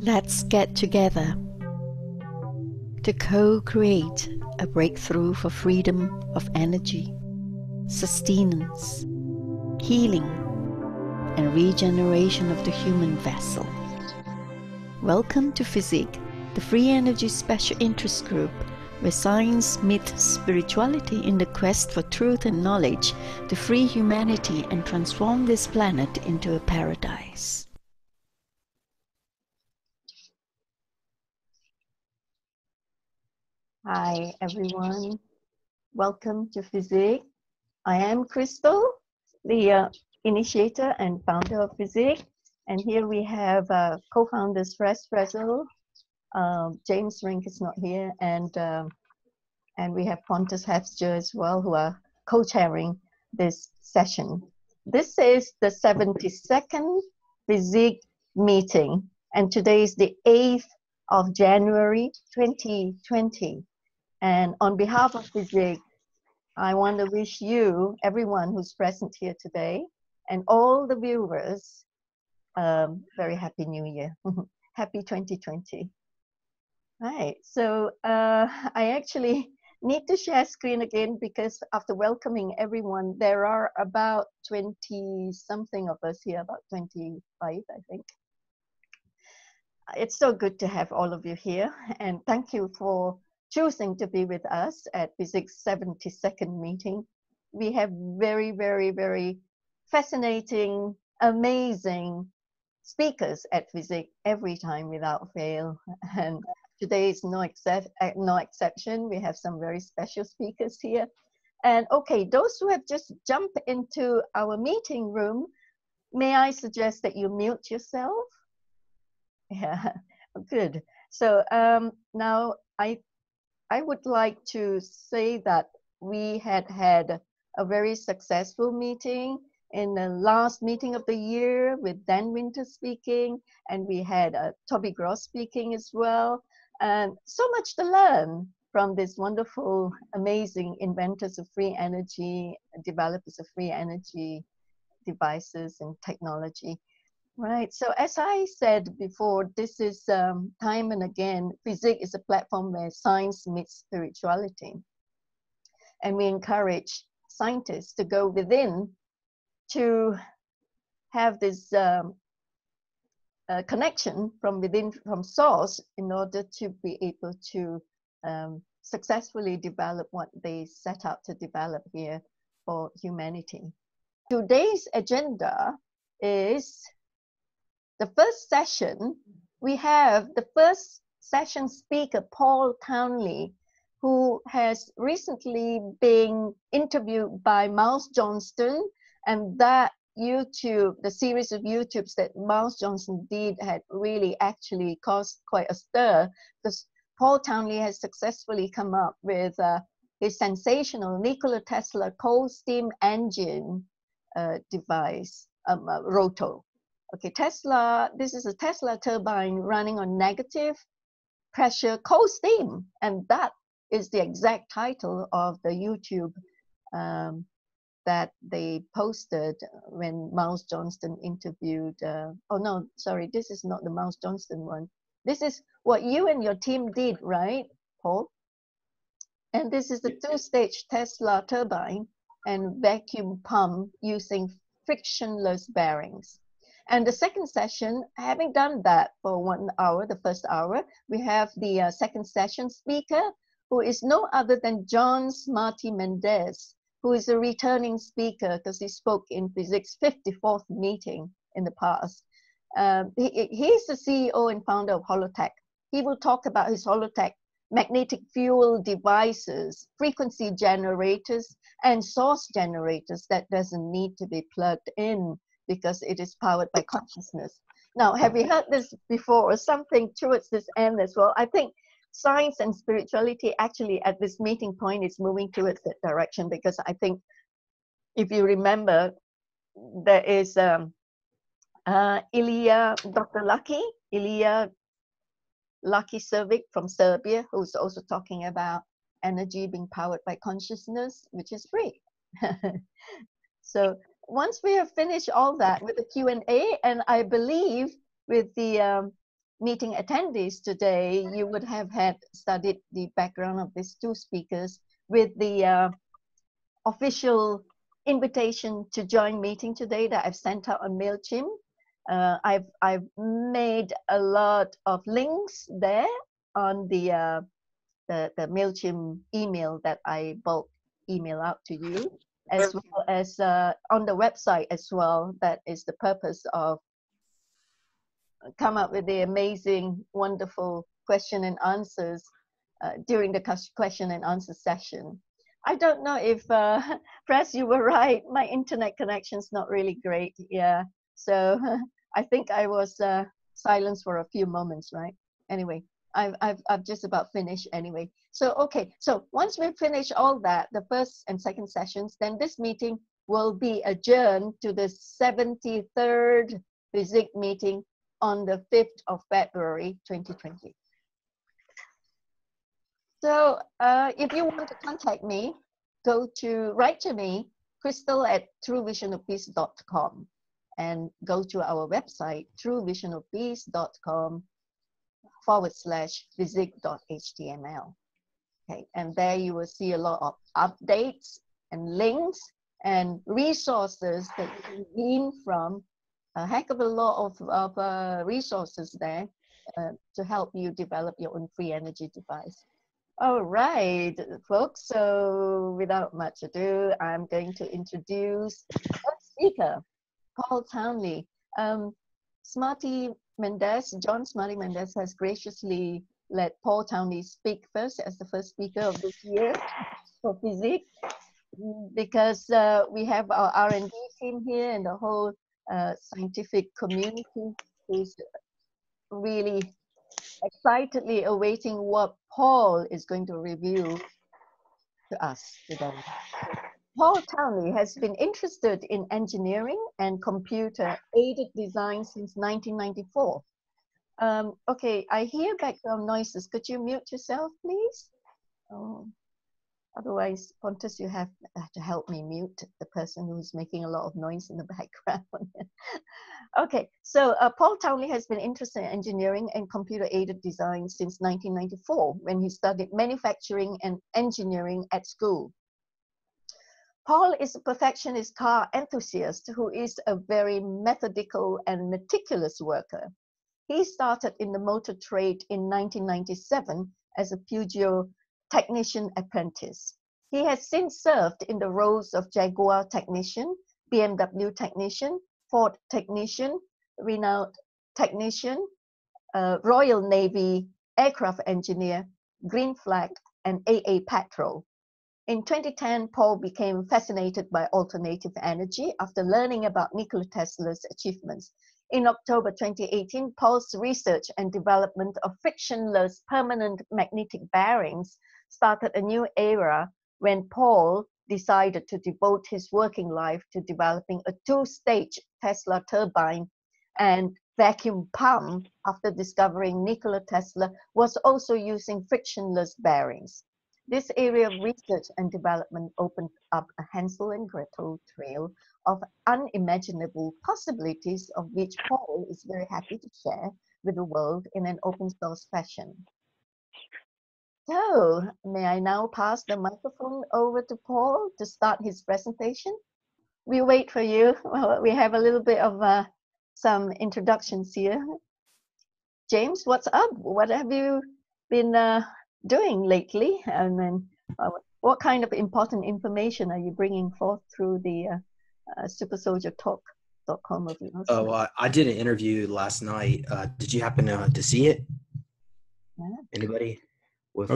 Let's get together to co-create a breakthrough for freedom of energy, sustenance, healing, and regeneration of the human vessel. Welcome to FESIG, the Free Energy Special Interest Group, where science meets spirituality in the quest for truth and knowledge to free humanity and transform this planet into a paradise. Hi everyone, welcome to FESIG. I am Crystal, the initiator and founder of FESIG, and here we have co-founders Fresh Brazil. James Rink is not here, and we have Pontus Hefster as well, who are co-chairing this session. This is the 72nd FESIG meeting, and today is the 8th of January 2020. And on behalf of FESIG, I want to wish you, everyone who's present here today, and all the viewers, very happy New Year. Happy 2020. Right, so I actually need to share screen again, because after welcoming everyone, there are about 20 something of us here, about 25, I think. It's so good to have all of you here, and thank you for choosing to be with us at FESIG's 72nd meeting. We have very, very, very fascinating, amazing speakers at FESIG every time without fail, and today is no exception. We have some very special speakers here. And okay, those who have just jumped into our meeting room, may I suggest that you mute yourself? Yeah, good. So now I would like to say that we had a very successful meeting in the last meeting of the year with Dan Winter speaking, and we had Toby Gross speaking as well. And so much to learn from these wonderful, amazing inventors of free energy, developers of free energy devices and technology. Right, so as I said before, this is time and again, FESIG is a platform where science meets spirituality. And we encourage scientists to go within to have this connection from within, from source, in order to be able to successfully develop what they set out to develop here for humanity. Today's agenda is the first session. We have the first session speaker, Paul Townley, who has recently been interviewed by Miles Johnston, and that YouTube, the series of YouTubes that Miles Johnston did, had really actually caused quite a stir, because Paul Townley has successfully come up with his sensational Nikola Tesla cold steam engine device, rotor. Okay, Tesla, this is a Tesla turbine running on negative pressure cold steam, and that is the exact title of the YouTube that they posted when Miles Johnston interviewed, oh no, sorry, this is not the Miles Johnston one. This is what you and your team did, right, Paul? And this is the two-stage Tesla turbine and vacuum pump using frictionless bearings. And the second session, having done that for 1 hour, the first hour, we have the second session speaker, who is no other than John Smarty Mendez, who is a returning speaker because he spoke in FESIG's 54th meeting in the past. He's the CEO and founder of Holotech. He will talk about his Holotech magnetic fuel devices, frequency generators, and source generators that doesn't need to be plugged in, because it is powered by consciousness. Now, have we heard this before, or something towards this end as well? I think science and spirituality actually at this meeting point is moving towards that direction, because I think, if you remember, there is Ilya Lucky Servic from Serbia, who's also talking about energy being powered by consciousness, which is free. So once we have finished all that with the Q&A, and I believe with the meeting attendees today, you would have had studied the background of these two speakers with the official invitation to join meeting today that I've sent out on MailChimp. I've made a lot of links there on the MailChimp email that I bulk email out to you, as well as on the website as well. That is the purpose of come up with the amazing, wonderful question and answers during the question and answer session. I don't know if, Press, you were right. My internet connection's not really great. Yeah. So I think I was silenced for a few moments, right? Anyway, I've just about finished anyway. So, okay. So once we finish all that, the first and second sessions, then this meeting will be adjourned to the 73rd FESIG meeting on the 5th of February, 2020. So if you want to contact me, write to me, crystal@truevisionofpeace.com, and go to our website, truevisionofpeace.com/FESIG.html. Okay, and there you will see a lot of updates and links and resources that you can glean from a heck of a lot of resources there to help you develop your own free energy device. All right, folks, so without much ado, I'm going to introduce our speaker, Paul Townley. John Smarty Mendez has graciously let Paul Townley speak first as the first speaker of this year for FESIG, because we have our R&D team here and the whole scientific community is really excitedly awaiting what Paul is going to review to us today. Paul Townley has been interested in engineering and computer-aided design since 1994. Okay, I hear background noises. Could you mute yourself, please? Oh. Otherwise, Pontus, you have to help me mute the person who's making a lot of noise in the background. Okay, so Paul Townley has been interested in engineering and computer-aided design since 1994, when he studied manufacturing and engineering at school. Paul is a perfectionist car enthusiast who is a very methodical and meticulous worker. He started in the motor trade in 1997 as a Peugeot technician apprentice. He has since served in the roles of Jaguar technician, BMW technician, Ford technician, Renault technician, Royal Navy aircraft engineer, Green Flag, and AA Patrol. In 2010, Paul became fascinated by alternative energy after learning about Nikola Tesla's achievements. In October 2018, Paul's research and development of frictionless permanent magnetic bearings started a new era when Paul decided to devote his working life to developing a two-stage Tesla turbine and vacuum pump after discovering Nikola Tesla was also using frictionless bearings. This area of research and development opened up a Hansel and Gretel trail of unimaginable possibilities, of which Paul is very happy to share with the world in an open source fashion. So, may I now pass the microphone over to Paul to start his presentation? We wait for you. Well, we have a little bit of some introductions here. James, what's up? What have you been doing lately? And then, what kind of important information are you bringing forth through the SuperSoldierTalk.com? Oh, I did an interview last night. Did you happen to see it? Yeah. Anybody? With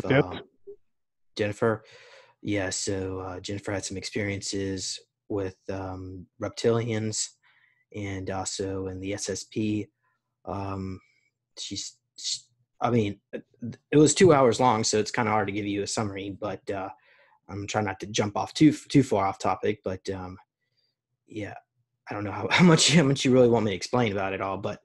Jennifer. Yeah, so Jennifer had some experiences with reptilians and also in the SSP. I mean, it was 2 hours long, so it's kind of hard to give you a summary, but I'm trying not to jump off too far off topic, but yeah, I don't know how much you really want me to explain about it all, but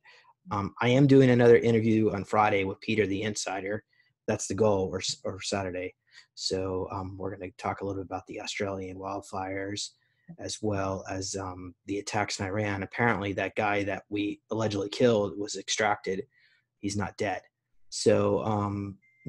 I am doing another interview on Friday with Peter the Insider. That's the goal, or Saturday. So we're going to talk a little bit about the Australian wildfires, as well as the attacks in Iran. Apparently that guy that we allegedly killed was extracted He's not dead. So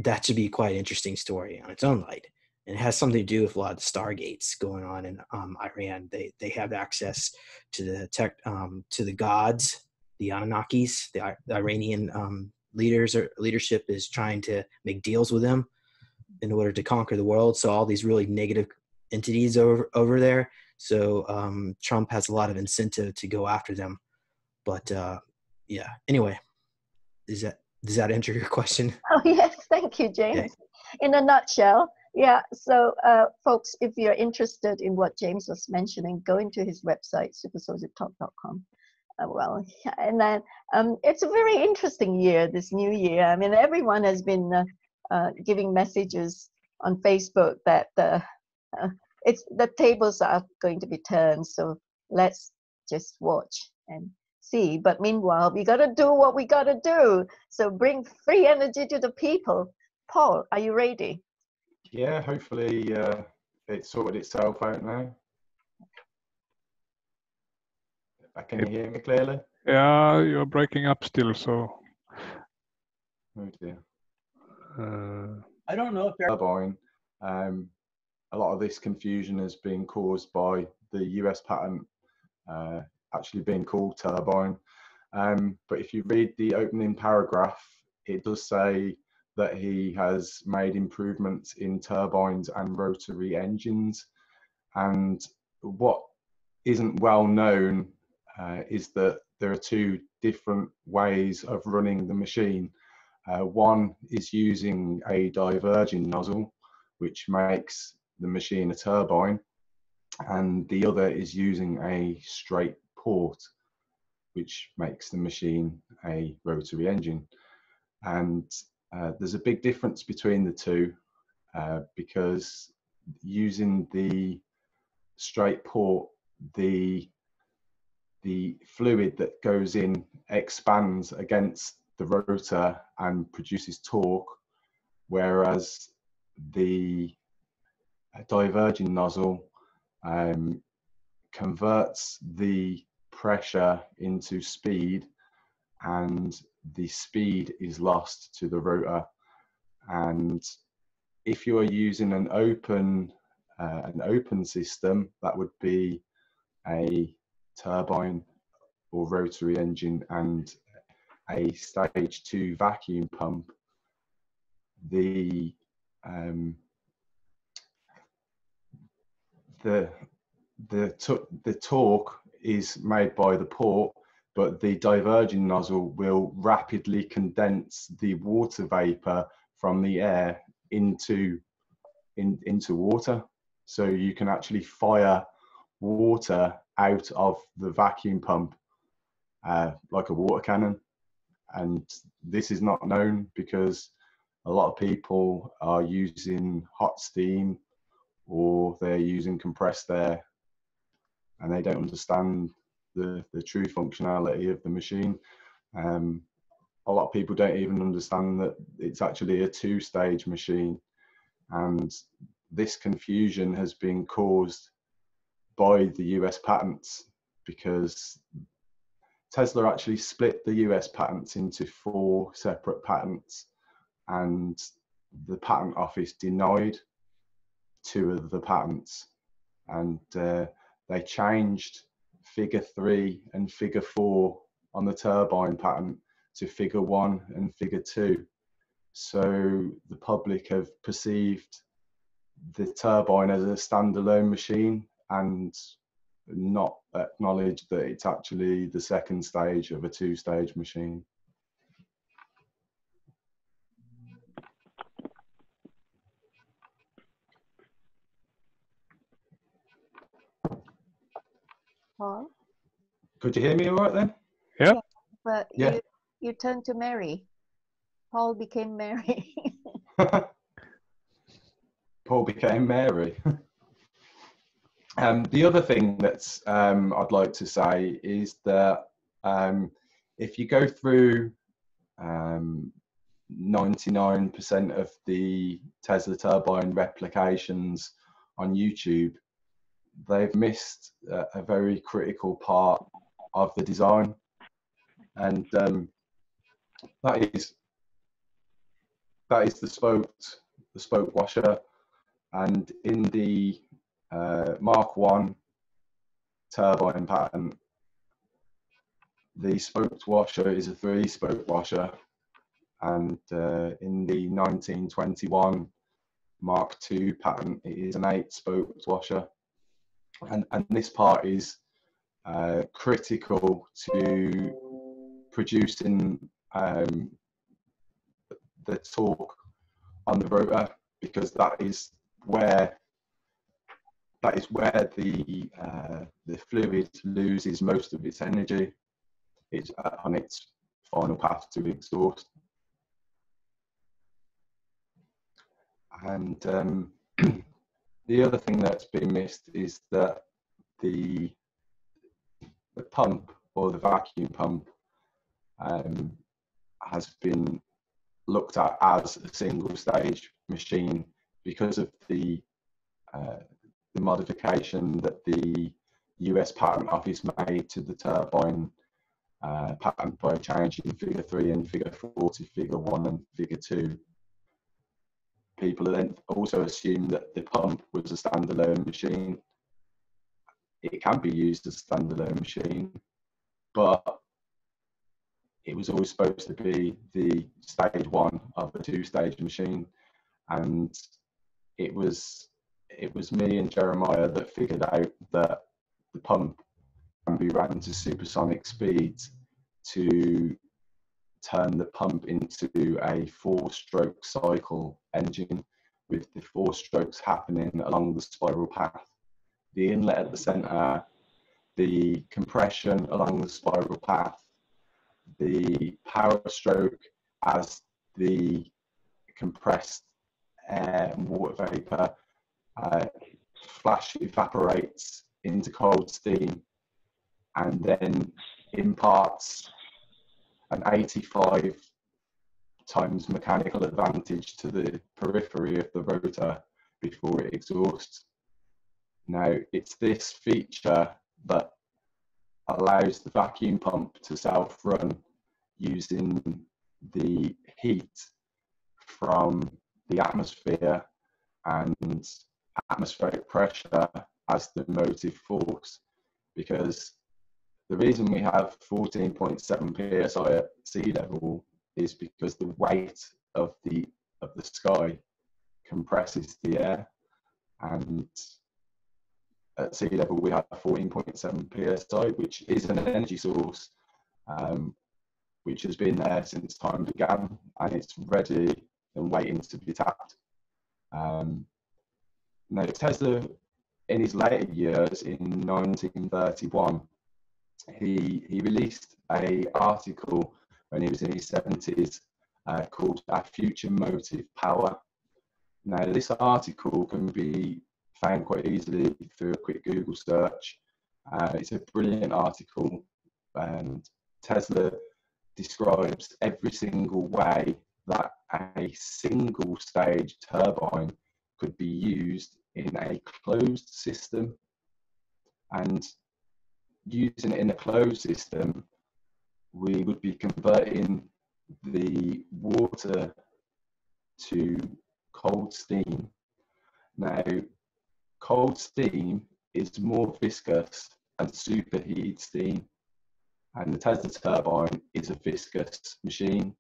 that should be quite an interesting story on its own light. And it has something to do with a lot of the stargates going on in Iran. They have access to the tech, to the gods, the Anunnakis. The Iranian leadership is trying to make deals with them in order to conquer the world. So all these really negative entities over there. So Trump has a lot of incentive to go after them. But yeah. Anyway, does that answer your question? Oh yes, thank you, James. Okay. In a nutshell. Yeah, so folks, if you're interested in what James was mentioning, go into his website, supersoldiertalk.com. Well, and then it's a very interesting year, this new year. I mean, everyone has been giving messages on Facebook that the tables are going to be turned. So let's just watch and see. But meanwhile, we got to do what we got to do. So bring free energy to the people. Paul, are you ready? Yeah, hopefully it's sorted itself out now. Can you hear me clearly? Yeah, you're breaking up still, so. Oh dear. I don't know if they're... a lot of this confusion is being caused by the US patent actually being called Telebine. But if you read the opening paragraph, it does say that he has made improvements in turbines and rotary engines. And what isn't well known is that there are two different ways of running the machine. One is using a diverging nozzle, which makes the machine a turbine, and the other is using a straight port, which makes the machine a rotary engine. And there's a big difference between the two because using the straight port, the fluid that goes in expands against the rotor and produces torque, whereas the diverging nozzle converts the pressure into speed, and the speed is lost to the rotor. And if you are using an open system, that would be a turbine or rotary engine and a stage 2 vacuum pump. The torque is made by the port, but the diverging nozzle will rapidly condense the water vapor from the air into water. So you can actually fire water out of the vacuum pump like a water cannon. And this is not known because a lot of people are using hot steam or they're using compressed air, and they don't understand the true functionality of the machine. A lot of people don't even understand that it's actually a 2-stage machine, and this confusion has been caused by the US patents because Tesla actually split the US patents into 4 separate patents, and the patent office denied 2 of the patents, and they changed figure 3 and figure 4 on the turbine patent to figure 1 and figure 2. So the public have perceived the turbine as a standalone machine and not acknowledged that it's actually the 2nd stage of a 2-stage machine. Paul? Could you hear me all right then? Yeah. But yeah. You turned to Mary. Paul became Mary. Paul became Mary. The other thing that's I'd like to say is that if you go through 99% of the Tesla turbine replications on YouTube, they've missed a very critical part of the design. And That is the spoked washer, and in the Mark 1 turbine pattern, the spoked washer is a 3-spoke washer, and in the 1921 Mark 2 pattern, it is an 8-spoked washer, and this part is critical to producing the torque on the rotor, because that is where the fluid loses most of its energy. It's on its final path to exhaust. And the other thing that's been missed is that the pump, or the vacuum pump, has been looked at as a single-stage machine because of the modification that the US Patent Office made to the turbine pattern by changing figure 3 and figure 4 to figure 1 and figure 2. People then also assume that the pump was a standalone machine. It can be used as a standalone machine, but it was always supposed to be the stage 1 of a 2-stage machine, and it was me and Jeremiah that figured out that the pump can be run to supersonic speeds to turn the pump into a 4-stroke cycle engine, with the 4 strokes happening along the spiral path. The inlet at the center, the compression along the spiral path, the power stroke as the compressed air and water vapor flash evaporates into cold steam, and then imparts an 85 times mechanical advantage to the periphery of the rotor before it exhausts. Now, it's this feature that allows the vacuum pump to self-run using the heat from the atmosphere and atmospheric pressure as the motive force, because the reason we have 14.7 psi at sea level is because the weight of the sky compresses the air, and at sea level we have 14.7 psi, which is an energy source which has been there since time began, and it's ready and waiting to be tapped. Now, Tesla, in his later years, in 1931, he released an article when he was in his 70s called "A Future Motive Power." Now, this article can be found quite easily through a quick Google search. It's a brilliant article, and Tesla describes every single way that a single stage turbine could be used in a closed system. And using it in a closed system, we would be converting the water to cold steam. Now, cold steam is more viscous than superheated steam, and the Tesla turbine is a viscous machine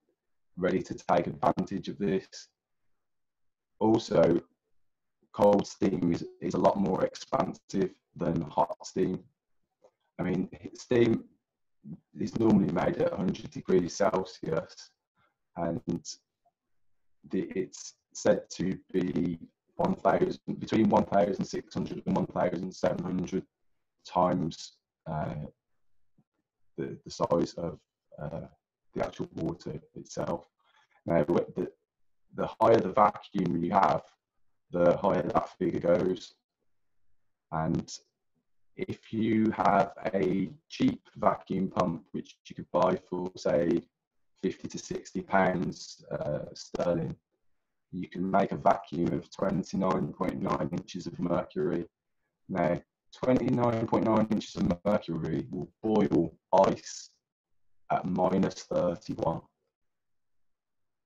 ready to take advantage of this. Also, cold steam is a lot more expansive than hot steam. I mean, steam is normally made at 100 degrees Celsius, and it's said to be between 1,600 and 1,700 times the size of the actual water itself. Now, the higher the vacuum you have, the higher that figure goes. And if you have a cheap vacuum pump, which you could buy for, say, £50 to £60 sterling, you can make a vacuum of 29.9 inches of mercury. Now, 29.9 inches of mercury will boil ice at minus 31.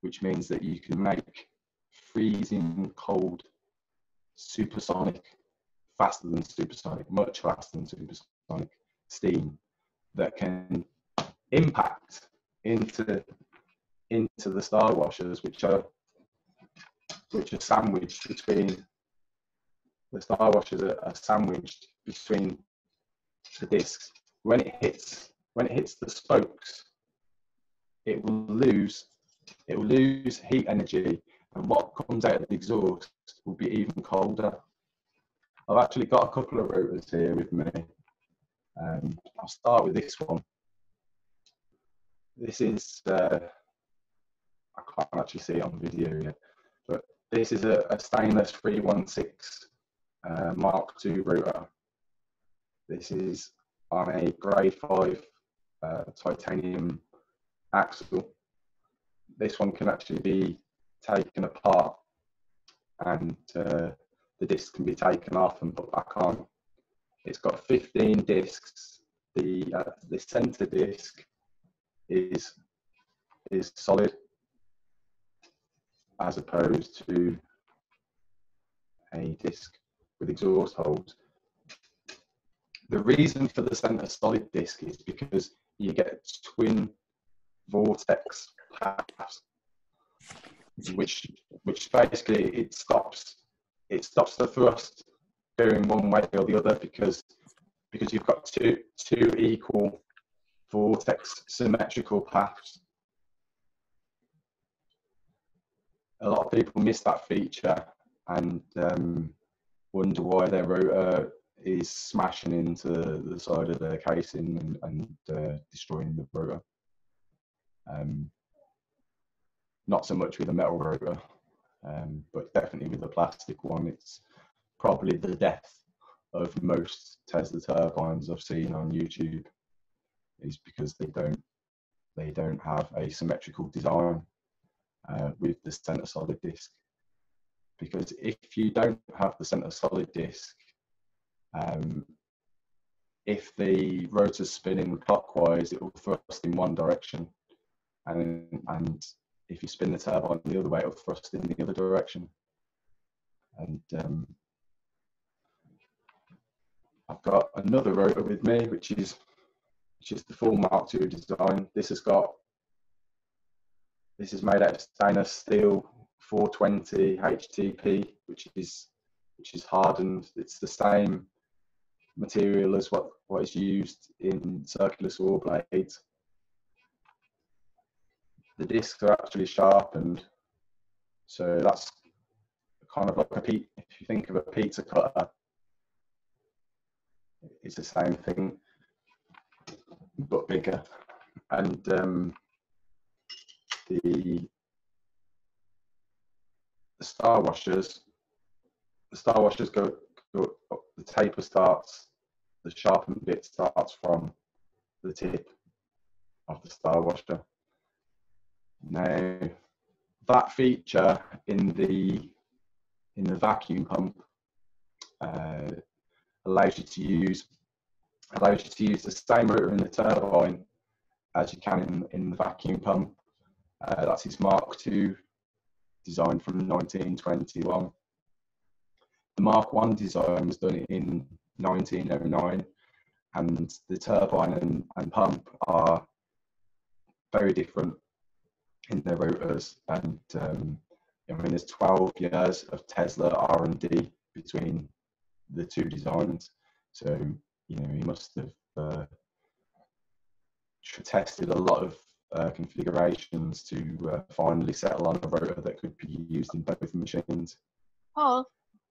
which means that you can make freezing cold supersonic, faster than supersonic, much faster than supersonic steam that can impact into the star washers, which are sandwiched between the star washers are sandwiched between the discs. When it hits the spokes, it will lose heat energy, and what comes out of the exhaust will be even colder. I've actually got a couple of rotors here with me. I'll start with this one. This is, I can't actually see it on video yet, but this is a stainless 316 Mark II rotor. This is on a grade 5 titanium axle. This one can actually be taken apart, and the disc can be taken off and put back on. It's got 15 discs. The center disc is solid, as opposed to a disc with exhaust holes. The reason for the center solid disc is because you get twin vortex paths, which basically it stops the thrust going one way or the other, because you've got two equal vortex symmetrical paths. A lot of people miss that feature and wonder why their rotor is smashing into the side of their casing and destroying the rotor. Not so much with a metal rotor, but definitely with the plastic one. It's probably the death of most Tesla turbines I've seen on YouTube, is because they don't have a symmetrical design with the center solid disc. Because if you don't have the center solid disc, if the rotor's spinning clockwise, it will thrust in one direction, and if you spin the turbine the other way, it'll thrust in the other direction. And I've got another rotor with me, which is the full Mark II design. This is made out of stainless steel 420 HTP, which is hardened. It's the same material as what is used in circular saw blades. The discs are actually sharpened, so that's kind of like if you think of a pizza cutter, it's the same thing but bigger. And the star washers go up, the taper starts, the sharpened bit starts from the tip of the star washer. Now, that feature in the vacuum pump allows you to use the same rotor in the turbine as you can in the vacuum pump. That's his Mark II design from 1921. The Mark I design was done in 1909, and the turbine and pump are very different in their rotors. And I mean, there's 12 years of Tesla R&D between the two designs, so you know, he must have tested a lot of configurations to finally settle on a rotor that could be used in both machines. Paul,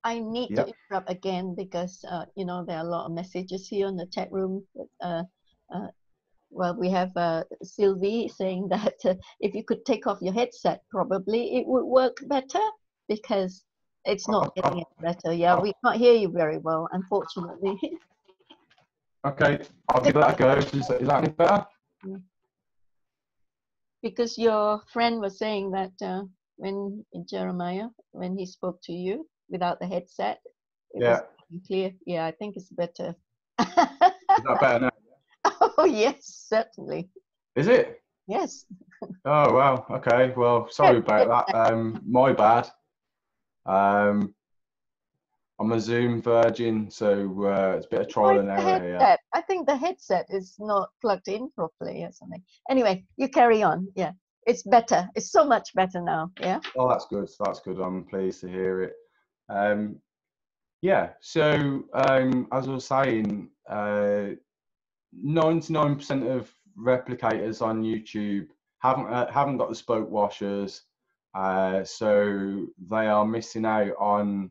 I need to interrupt again because you know, there are a lot of messages here in the chat room. Well, we have Sylvie saying that if you could take off your headset, probably it would work better, because it's not getting it better. Yeah, we can't hear you very well, unfortunately. Okay, I'll give that a go. Is that any better? Because your friend was saying that when Jeremiah he spoke to you without the headset, it was clear. Yeah, I think it's better. Is that better now? Oh yes, certainly. Is it? Yes. Oh, wow. Okay. Well, sorry about that. My bad. I'm a Zoom virgin, so it's a bit of trial and error here. I think the headset is not plugged in properly or something. Anyway, you carry on. Yeah. It's better. It's so much better now. Yeah. Oh, that's good. That's good. I'm pleased to hear it. Yeah. So, as I was saying, 99% of replicators on YouTube haven't got the spoke washers, so they are missing out on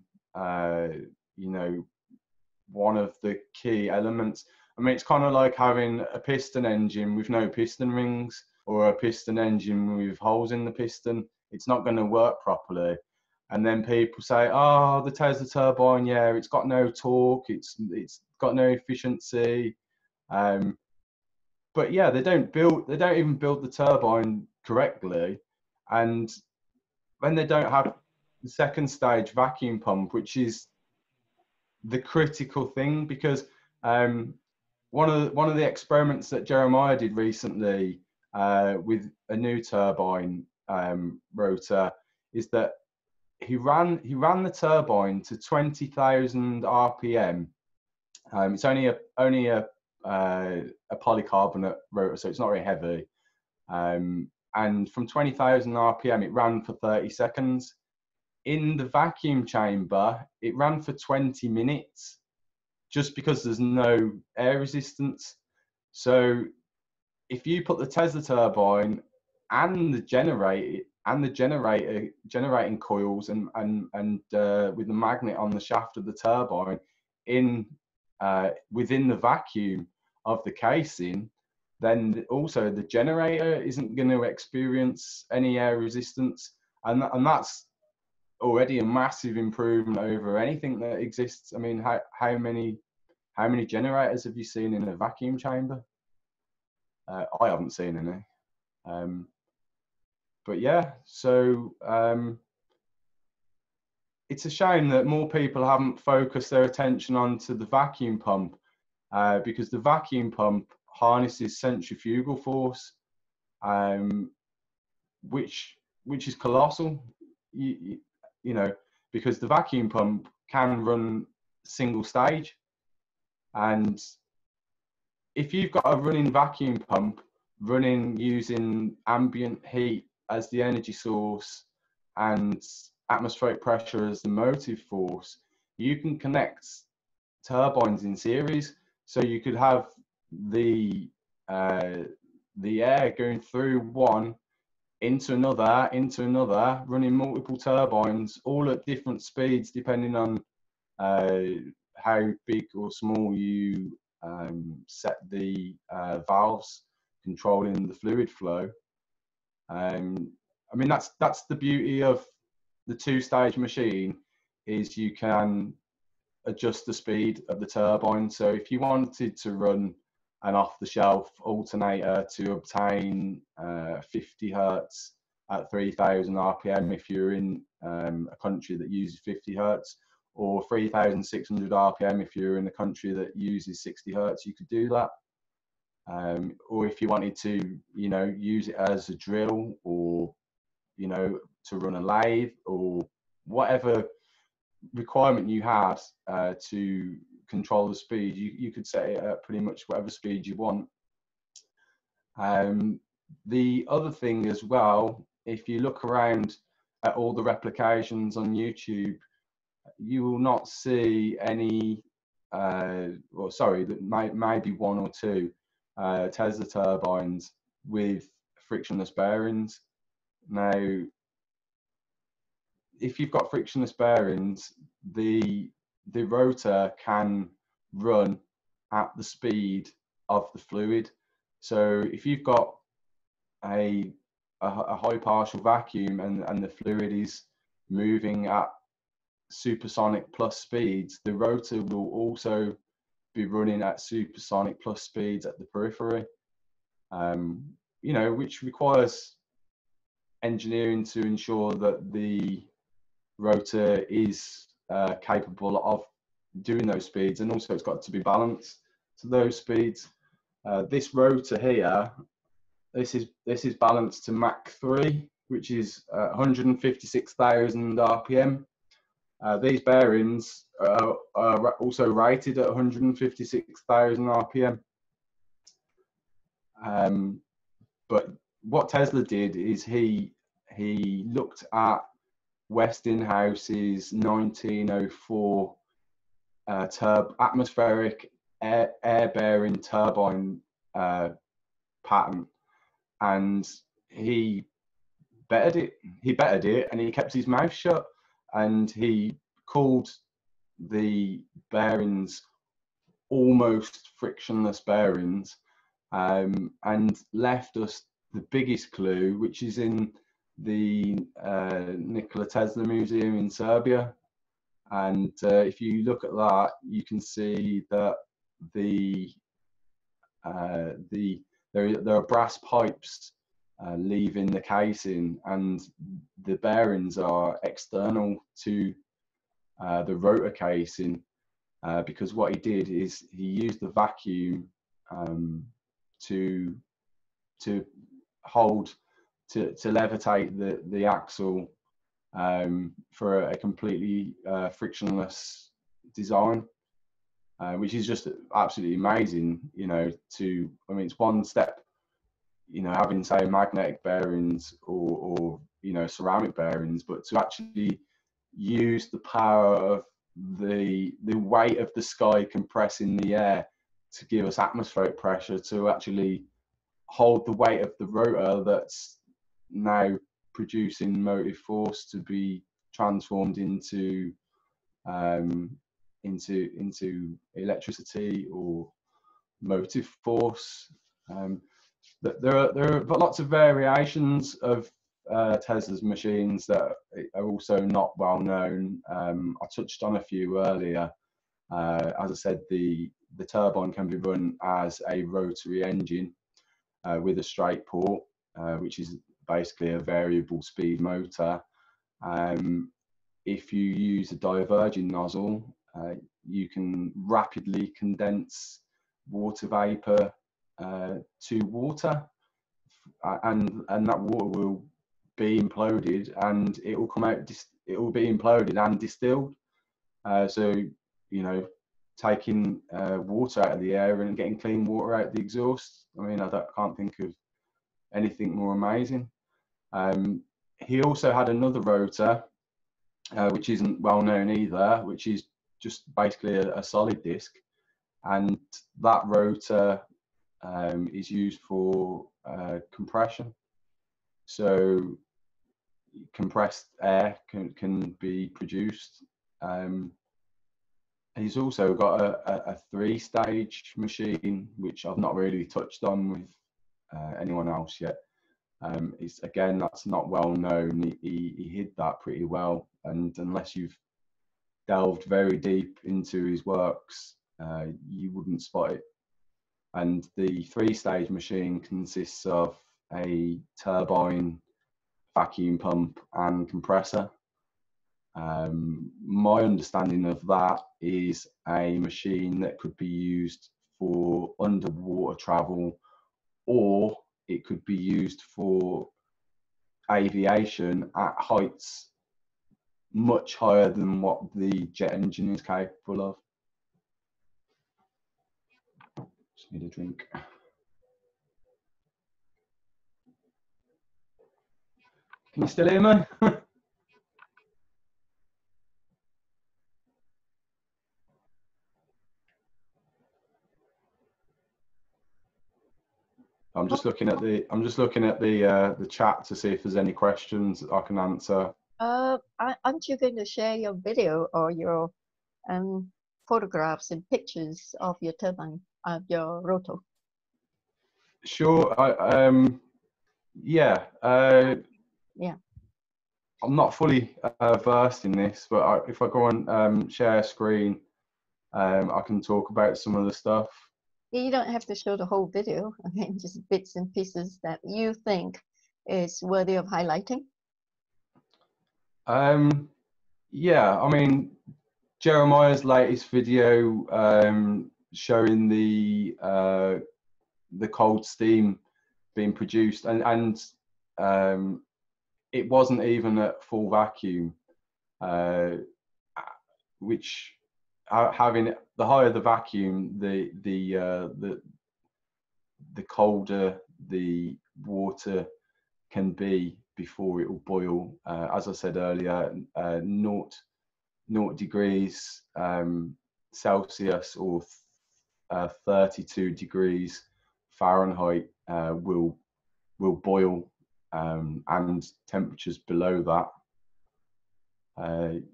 you know, one of the key elements. I mean, it's kind of like having a piston engine with no piston rings, or a piston engine with holes in the piston. It's not going to work properly. And then people say, oh, the Tesla turbine, yeah, it's got no torque, it's got no efficiency. But yeah, they don't even build the turbine correctly. And when they don't have the second stage vacuum pump, which is the critical thing, because one of the experiments that Jeremiah did recently with a new turbine rotor is that he ran the turbine to 20,000 RPM. It's only a polycarbonate rotor, so it's not very heavy. And from 20,000 RPM, it ran for 30 seconds. In the vacuum chamber, it ran for 20 minutes, just because there's no air resistance. So if you put the Tesla turbine and the generating coils and with the magnet on the shaft of the turbine within the vacuum of the casing, then also the generator isn't going to experience any air resistance, and that's already a massive improvement over anything that exists. I mean, how many generators have you seen in a vacuum chamber? I haven't seen any. But yeah, so it's a shame that more people haven't focused their attention onto the vacuum pump, because the vacuum pump harnesses centrifugal force, which is colossal. You know, because the vacuum pump can run single stage, and if you've got a running vacuum pump running using ambient heat as the energy source and atmospheric pressure as the motive force, you can connect turbines in series. So you could have the air going through one, into another, running multiple turbines, all at different speeds, depending on how big or small you set the valves controlling the fluid flow. I mean, that's the beauty of the two-stage machine, is you can adjust the speed of the turbine. So if you wanted to run an off-the-shelf alternator to obtain 50 hertz at 3,000 RPM, if you're in a country that uses 50 hertz, or 3,600 RPM if you're in a country that uses 60 hertz, you could do that. Or if you wanted to, you know, use it as a drill, or, you know, to run a lathe, or whatever requirement you had to control the speed, you could set it at pretty much whatever speed you want. The other thing as well, if you look around at all the replications on YouTube, you will not see any, well, sorry, maybe one or two Tesla turbines with frictionless bearings. Now, if you've got frictionless bearings, the rotor can run at the speed of the fluid. So if you've got a high partial vacuum and the fluid is moving at supersonic plus speeds, the rotor will also be running at supersonic plus speeds at the periphery, you know, which requires engineering to ensure that the rotor is capable of doing those speeds, and also it's got to be balanced to those speeds. This rotor here This is balanced to Mach 3, which is 156,000 RPM. These bearings are also rated at 156,000 RPM. But what Tesla did is he looked at Westinghouse's 1904 atmospheric air bearing turbine pattern, and he bettered it, and he kept his mouth shut, and he called the bearings almost frictionless bearings, and left us the biggest clue, which is in the Nikola Tesla Museum in Serbia. And if you look at that, you can see that there are brass pipes leaving the casing, and the bearings are external to the rotor casing, because what he did is he used the vacuum to levitate the axle for a completely frictionless design, which is just absolutely amazing. You know, I mean, it's one step, you know, having say magnetic bearings or you know, ceramic bearings, but to actually use the power of the weight of the sky compressing the air to give us atmospheric pressure to actually hold the weight of the rotor that's now producing motive force to be transformed into electricity or motive force. There are lots of variations of Tesla's machines that are also not well known. I touched on a few earlier. As I said, the turbine can be run as a rotary engine with a straight port, which is basically a variable speed motor. If you use a diverging nozzle, you can rapidly condense water vapor to water, and that water will be imploded, and it will come out. It will be imploded and distilled. So you know, taking water out of the air and getting clean water out of the exhaust. I mean, I can't think of anything more amazing. He also had another rotor, which isn't well known either, which is just basically a solid disc, and that rotor is used for compression. So compressed air can be produced. He's also got a three-stage machine, which I've not really touched on with anyone else yet. Again, that's not well known. He hid that pretty well, and unless you've delved very deep into his works, you wouldn't spot it. And the three-stage machine consists of a turbine, vacuum pump, and compressor. My understanding of that is a machine that could be used for underwater travel, or it could be used for aviation at heights much higher than what the jet engine is capable of. Just need a drink. Can you still hear me? I'm just looking at the chat to see if there's any questions that I can answer. Aren't you going to share your video or your photographs and pictures of your turbine, of your rotor? Sure. Yeah. I'm not fully versed in this, but if I go on share screen, I can talk about some of the stuff. You don't have to show the whole video. I mean, just bits and pieces that you think is worthy of highlighting. Yeah, I mean, Jeremiah's latest video showing the cold steam being produced, and it wasn't even at full vacuum, which having the higher the vacuum, the colder the water can be before it will boil. As I said earlier, 0 degrees Celsius or 32 degrees Fahrenheit will boil, and temperatures below that.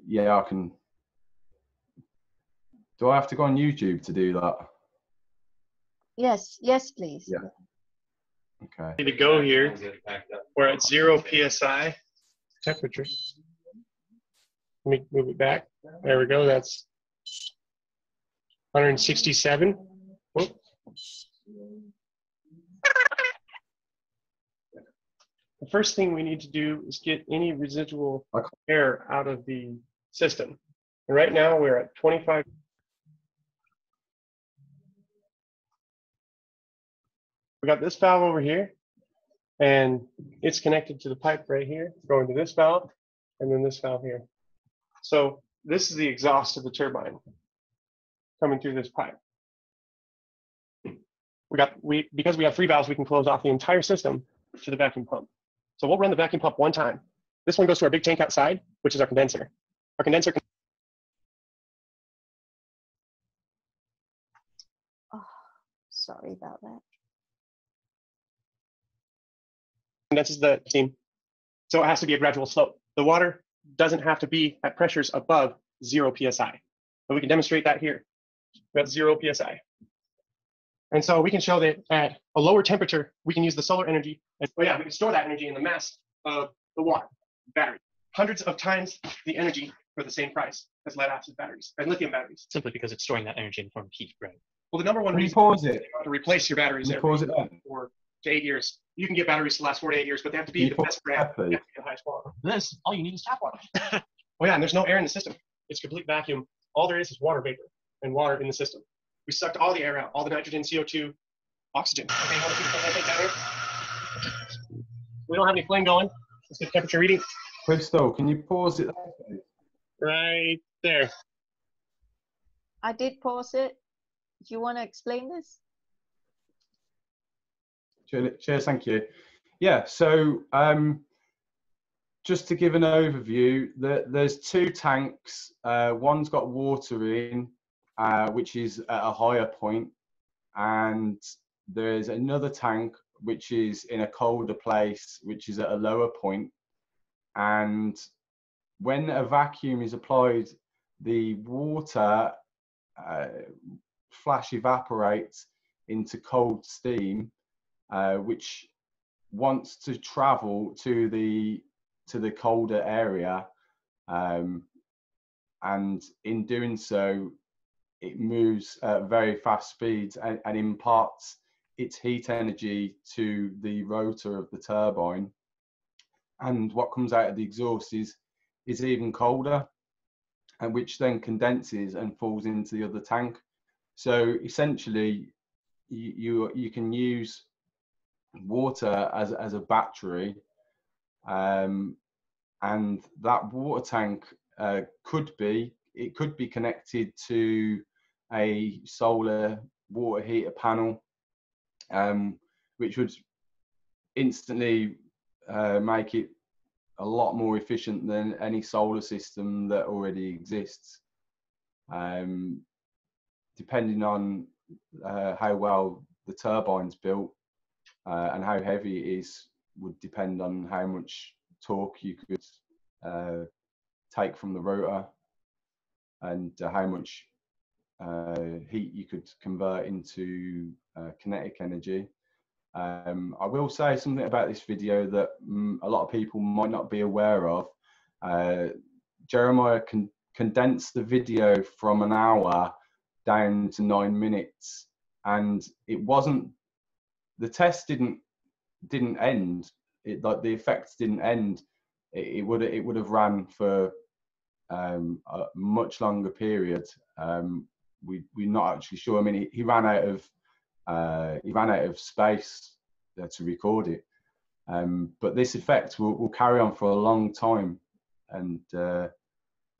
Yeah, I can. Do I have to go on YouTube to do that? Yes, yes, please. Yeah. Okay. I need to go here. We're at 0 psi temperature. Let me move it back. There we go. That's 167. Whoop. The first thing we need to do is get any residual air out of the system. And right now we're at 25. We got this valve over here, and it's connected to the pipe right here, going to this valve, and then this valve here. So this is the exhaust of the turbine coming through this pipe. Because we have 3 valves, we can close off the entire system to the vacuum pump. So we'll run the vacuum pump one time. This one goes to our big tank outside, which is our condenser. Our condenser can oh, sorry about that. Condenses the steam. So it has to be a gradual slope. The water doesn't have to be at pressures above 0 psi. And we can demonstrate that here. That's 0 psi. And so we can show that at a lower temperature, we can use the solar energy. And oh yeah, we can store that energy in the mass of the water battery. Hundreds of times the energy for the same price as lead acid batteries and lithium batteries. Simply because it's storing that energy in the form of heat, right? Well, the number one reason to replace your batteries for 8 years. You can get batteries to last 4 to 8 years, but they have to be the best brand. They have to be the highest quality. This, all you need is tap water. Oh yeah, and there's no air in the system. It's complete vacuum. All there is water vapor and water in the system. We sucked all the air out, all the nitrogen, CO2, oxygen. Okay, we don't have any flame going. Let's get temperature reading. Crystal, can you pause it? Right there. I did pause it. Do you want to explain this? Cheers, thank you. Yeah, so just to give an overview, there's 2 tanks. One's got water in, which is at a higher point, and there's another tank which is in a colder place, which is at a lower point. And when a vacuum is applied, the water flash evaporates into cold steam, which wants to travel to the colder area, and in doing so it moves at very fast speeds and imparts its heat energy to the rotor of the turbine, and what comes out of the exhaust is even colder, and which then condenses and falls into the other tank. So essentially you can use water as a battery, and that water tank could be connected to a solar water heater panel, which would instantly make it a lot more efficient than any solar system that already exists, depending on how well the turbine's built. And how heavy it is would depend on how much torque you could take from the rotor, and how much heat you could convert into kinetic energy. I will say something about this video that a lot of people might not be aware of. Jeremiah condensed the video from an hour down to 9 minutes, and it wasn't. The test didn't end. It, like, the effects didn't end. It would have ran for a much longer period. We're not actually sure. I mean, he ran out of space to record it. But this effect will carry on for a long time, and a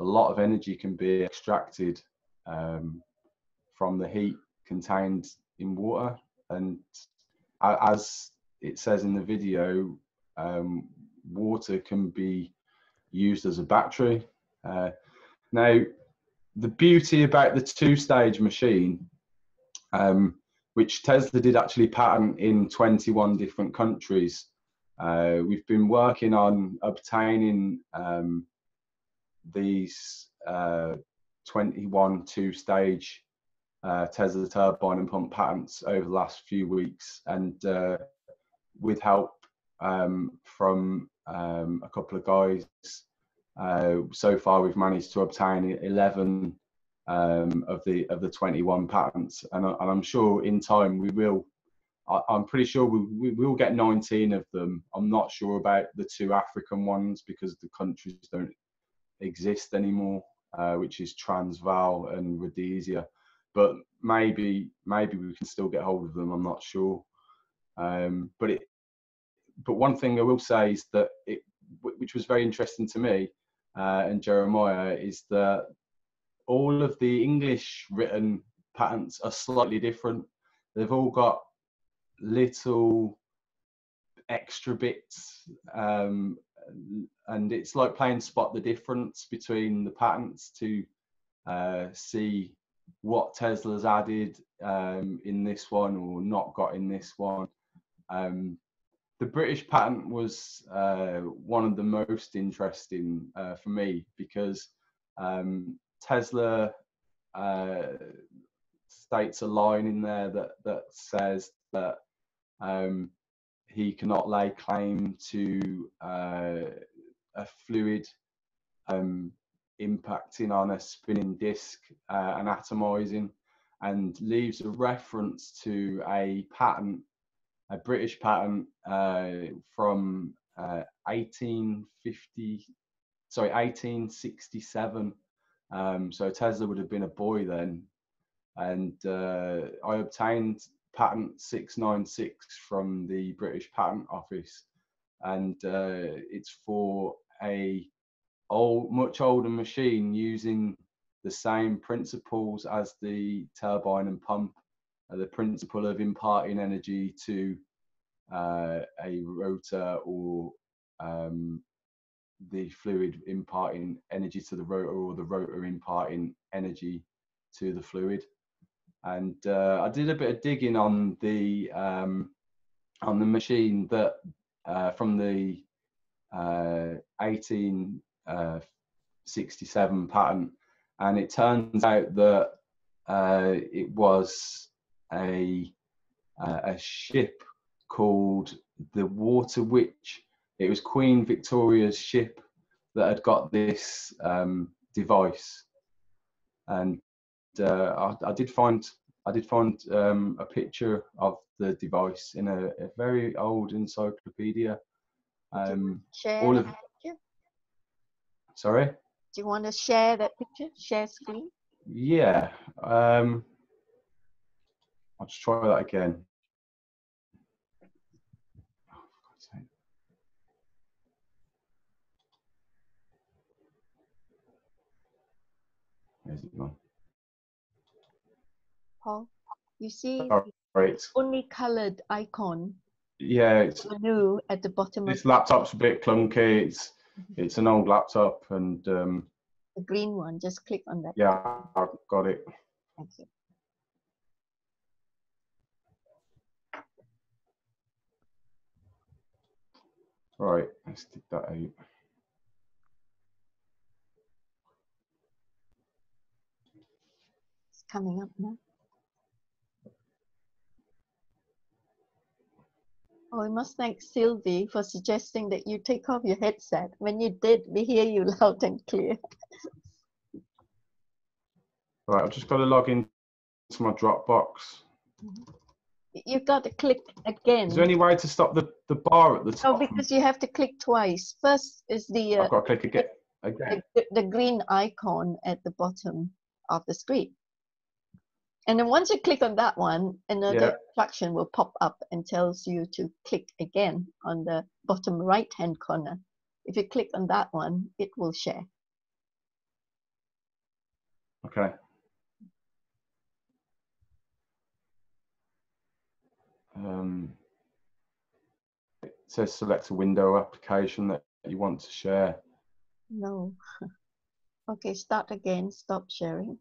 lot of energy can be extracted from the heat contained in water. And as it says in the video, water can be used as a battery. Now, the beauty about the two-stage machine, which Tesla did actually patent in 21 different countries, we've been working on obtaining these 21 two-stage Tesla turbine and pump patents over the last few weeks, and with help from a couple of guys, so far we've managed to obtain 11 of the 21 patents, and I'm sure in time we will. I'm pretty sure we will get 19 of them. I'm not sure about the two African ones because the countries don't exist anymore, which is Transvaal and Rhodesia. But maybe we can still get hold of them. I'm not sure. But one thing I will say is that which was very interesting to me and Jeremiah, is that all of the English written patents are slightly different. They've all got little extra bits, and it's like playing spot the difference between the patents to see what Tesla's added in this one or not got in this one. The British patent was one of the most interesting for me, because Tesla states a line in there that says that he cannot lay claim to a fluid impacting on a spinning disk and atomizing, and leaves a reference to a patent, a British patent from 1867. So Tesla would have been a boy then, and I obtained patent 696 from the British Patent Office, and it's for a much older machine using the same principles as the turbine and pump, the principle of imparting energy to a rotor, or the fluid imparting energy to the rotor, or the rotor imparting energy to the fluid. And I did a bit of digging on the machine that from the 1867 patent, and it turns out that it was a ship called the Water Witch. It was Queen Victoria's ship that had got this device. And I did find a picture of the device in a very old encyclopedia. Sorry. Do you want to share that picture? Share screen. Yeah. I'll just try that again. Where's it gone? Paul, you see, it's only coloured icon. Yeah, it's blue at the bottom. This laptop's a bit clunky. It's an old laptop, and the green one. Just click on that. Yeah, I've got it. Thank you. Right, let's dig that out. It's coming up now. Oh, we must thank Sylvie for suggesting that you take off your headset. When you did, we hear you loud and clear. Right, I've just got to log in to my Dropbox. You've got to click again. Is there any way to stop the bar at the top? Oh, because you have to click twice. First is the... I've got to click again. The green icon at the bottom of the screen. And then once you click on that one, another attraction will pop up and tells you to click again on the bottom right-hand corner. If you click on that one, it will share. Okay. It says select a window application that you want to share. No. Okay, start again, stop sharing.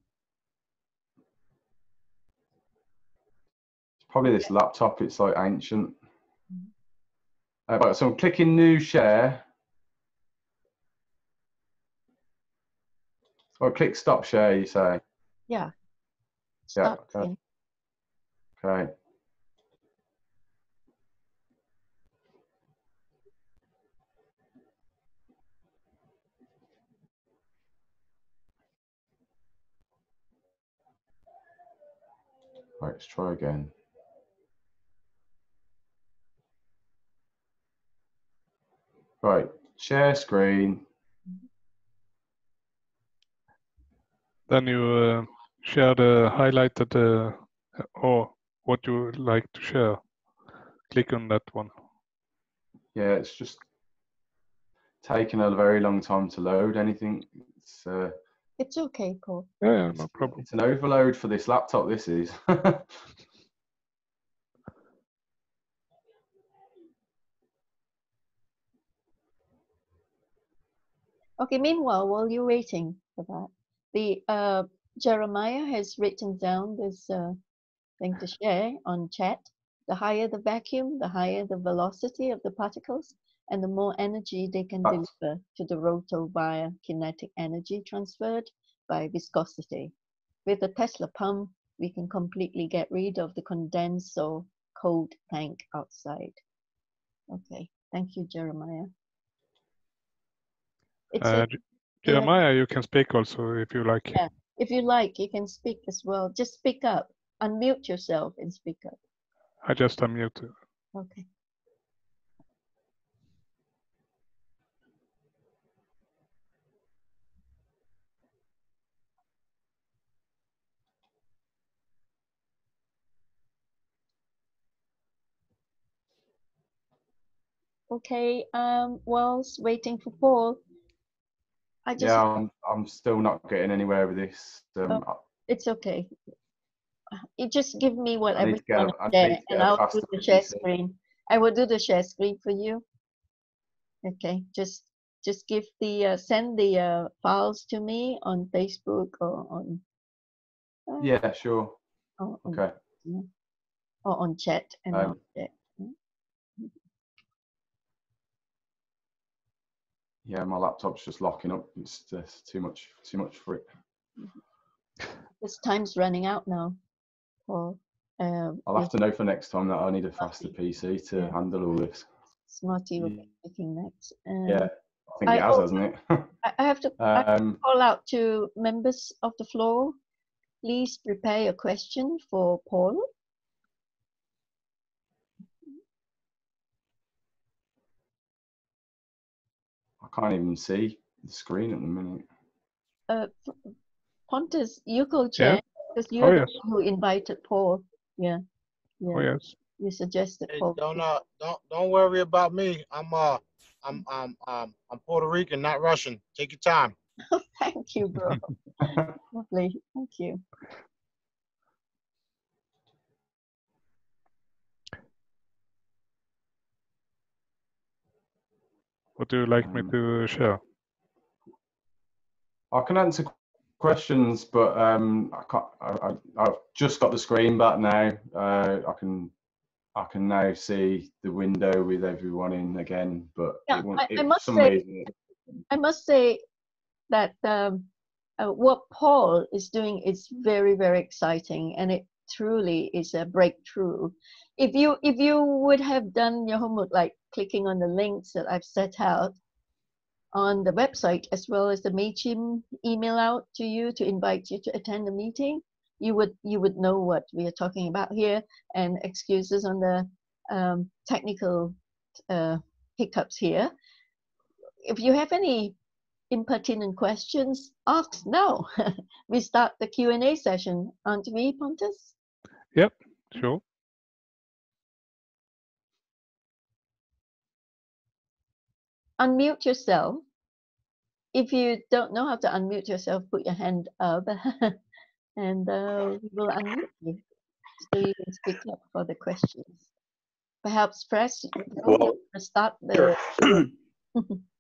It's probably this laptop, it's like ancient. Right, so I'm clicking new share. Or click stop share, you say? Yeah. Stop again. Okay. Right, let's try again. Right, share screen. Then you share the highlighted or what you would like to share. Click on that one. Yeah, it's just taken a very long time to load anything. It's okay, Paul. Yeah, no problem. It's an overload for this laptop, this is. Okay, meanwhile, while you're waiting for that, the Jeremiah has written down this thing to share on chat. The higher the vacuum, the higher the velocity of the particles, and the more energy they can deliver to the rotor via kinetic energy transferred by viscosity. With the Tesla pump, we can completely get rid of the condensed or cold tank outside. Okay, thank you, Jeremiah. Jeremiah, you can speak also if you like. Yeah, if you like, you can speak as well. Just speak up, unmute yourself and speak up. I just unmute. Okay. Okay, whilst waiting for Paul, I just... Yeah, I'm still not getting anywhere with this. It's okay. You just give me what I was going to share, and I'll do the share screen. I will do the share screen for you. Okay, just give the send the files to me on Facebook or on... yeah, sure. Or on, okay. Or on chat. And on chat. Yeah, my laptop's just locking up. It's just too much for it. This time's running out now. Well, I'll have to know for next time that I need a faster PC to handle all this. Smarty will be picking next. Yeah, I think it has, hasn't it? I have to call out to members of the floor. Please prepare your question for Paul. I can't even see the screen at the minute. Pontus, you co-chair because you're the one who invited Paul. Yeah. Oh yes. You suggested Paul. Don't worry about me. I'm Puerto Rican, not Russian. Take your time. Thank you, bro. Lovely. Thank you. What do you like me to share? I can answer questions, but I can't. I've just got the screen back now. I can now see the window with everyone in again. But yeah, I must say that what Paul is doing is very, very exciting, and it truly is a breakthrough. If you would have done your homework, like clicking on the links that I've set out on the website, as well as the MailChimp email out to you to invite you to attend the meeting, you would know what we are talking about here. And excuses on the technical hiccups here. If you have any impertinent questions asked now. We start the Q&A session, aren't we, Pontus? Yep, sure. Unmute yourself. If you don't know how to unmute yourself, put your hand up and we'll unmute you so you can speak up for the questions. Perhaps press start the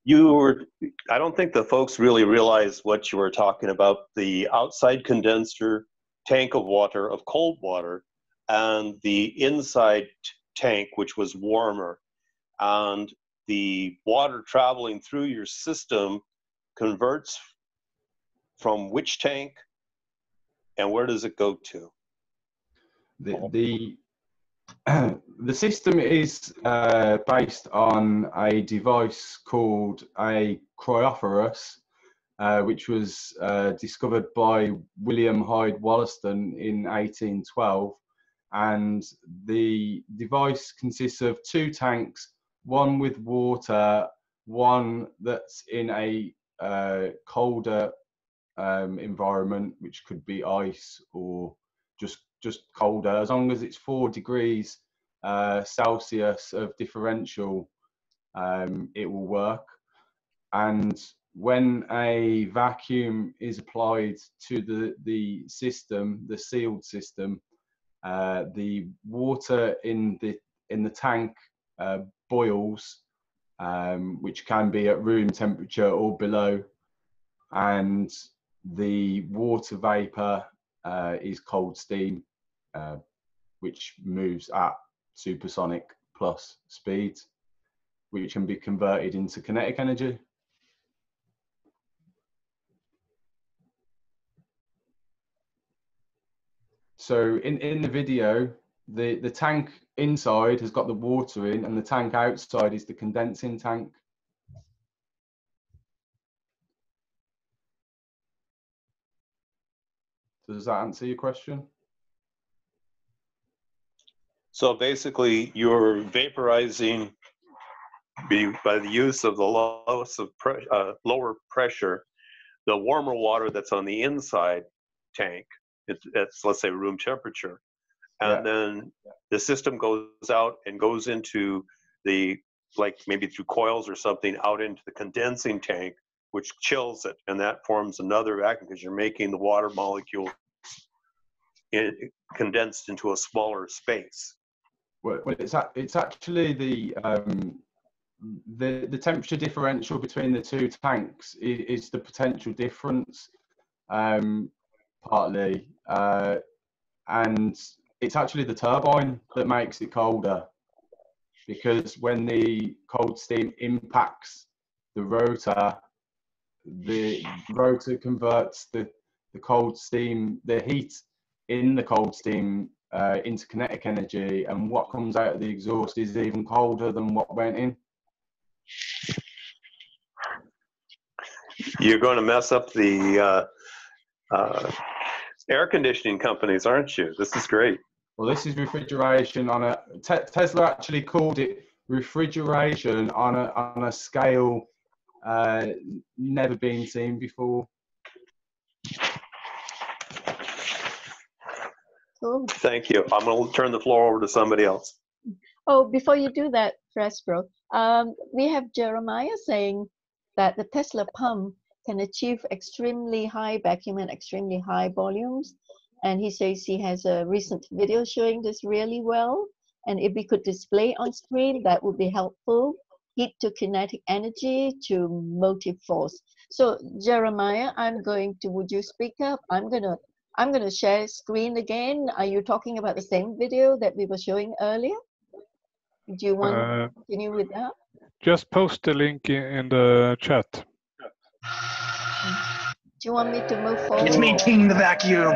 sure. I don't think the folks really realize what you were talking about, the outside condenser tank of water, of cold water, and the inside tank, which was warmer. And the water traveling through your system converts from which tank, and where does it go to? The system is based on a device called a cryophorus, which was discovered by William Hyde Wollaston in 1812. And the device consists of two tanks, one with water, one that's in a colder environment, which could be ice or just colder. As long as it's 4 degrees Celsius of differential, it will work. And when a vacuum is applied to the system, the sealed system, the water in the tank boils, which can be at room temperature or below, and the water vapor is cold steam, which moves at supersonic plus speeds, which can be converted into kinetic energy. So in the video, the tank inside has got the water in, and the tank outside is the condensing tank. Does that answer your question? So basically, you're vaporizing by the use of the lower pressure, the warmer water that's on the inside tank. It's let's say room temperature. And yeah. Then the system goes out and goes into the, like maybe through coils or something, out into the condensing tank, which chills it, and that forms another vacuum because you're making the water molecule condensed into a smaller space. Well, it's actually the temperature differential between the two tanks is the potential difference, partly, and it's actually the turbine that makes it colder, because when the cold steam impacts the rotor converts the cold steam, the heat in the cold steam into kinetic energy, and what comes out of the exhaust is even colder than what went in. You're going to mess up the air conditioning companies, aren't you? This is great. Well, this is refrigeration on a Tesla actually called it refrigeration on a scale never been seen before. Cool. Thank you. I'm going to turn the floor over to somebody else. Oh, before you do that, Fresbro, we have Jeremiah saying that the Tesla pump can achieve extremely high vacuum and extremely high volumes. And he says he has a recent video showing this really well. And if we could display on screen, that would be helpful. Heat to kinetic energy to motive force. So Jeremiah, would you speak up? I'm gonna share screen again. Are you talking about the same video that we were showing earlier? Do you want to continue with that? Just post the link in the chat. Do you want me to move forward? It's maintaining the vacuum.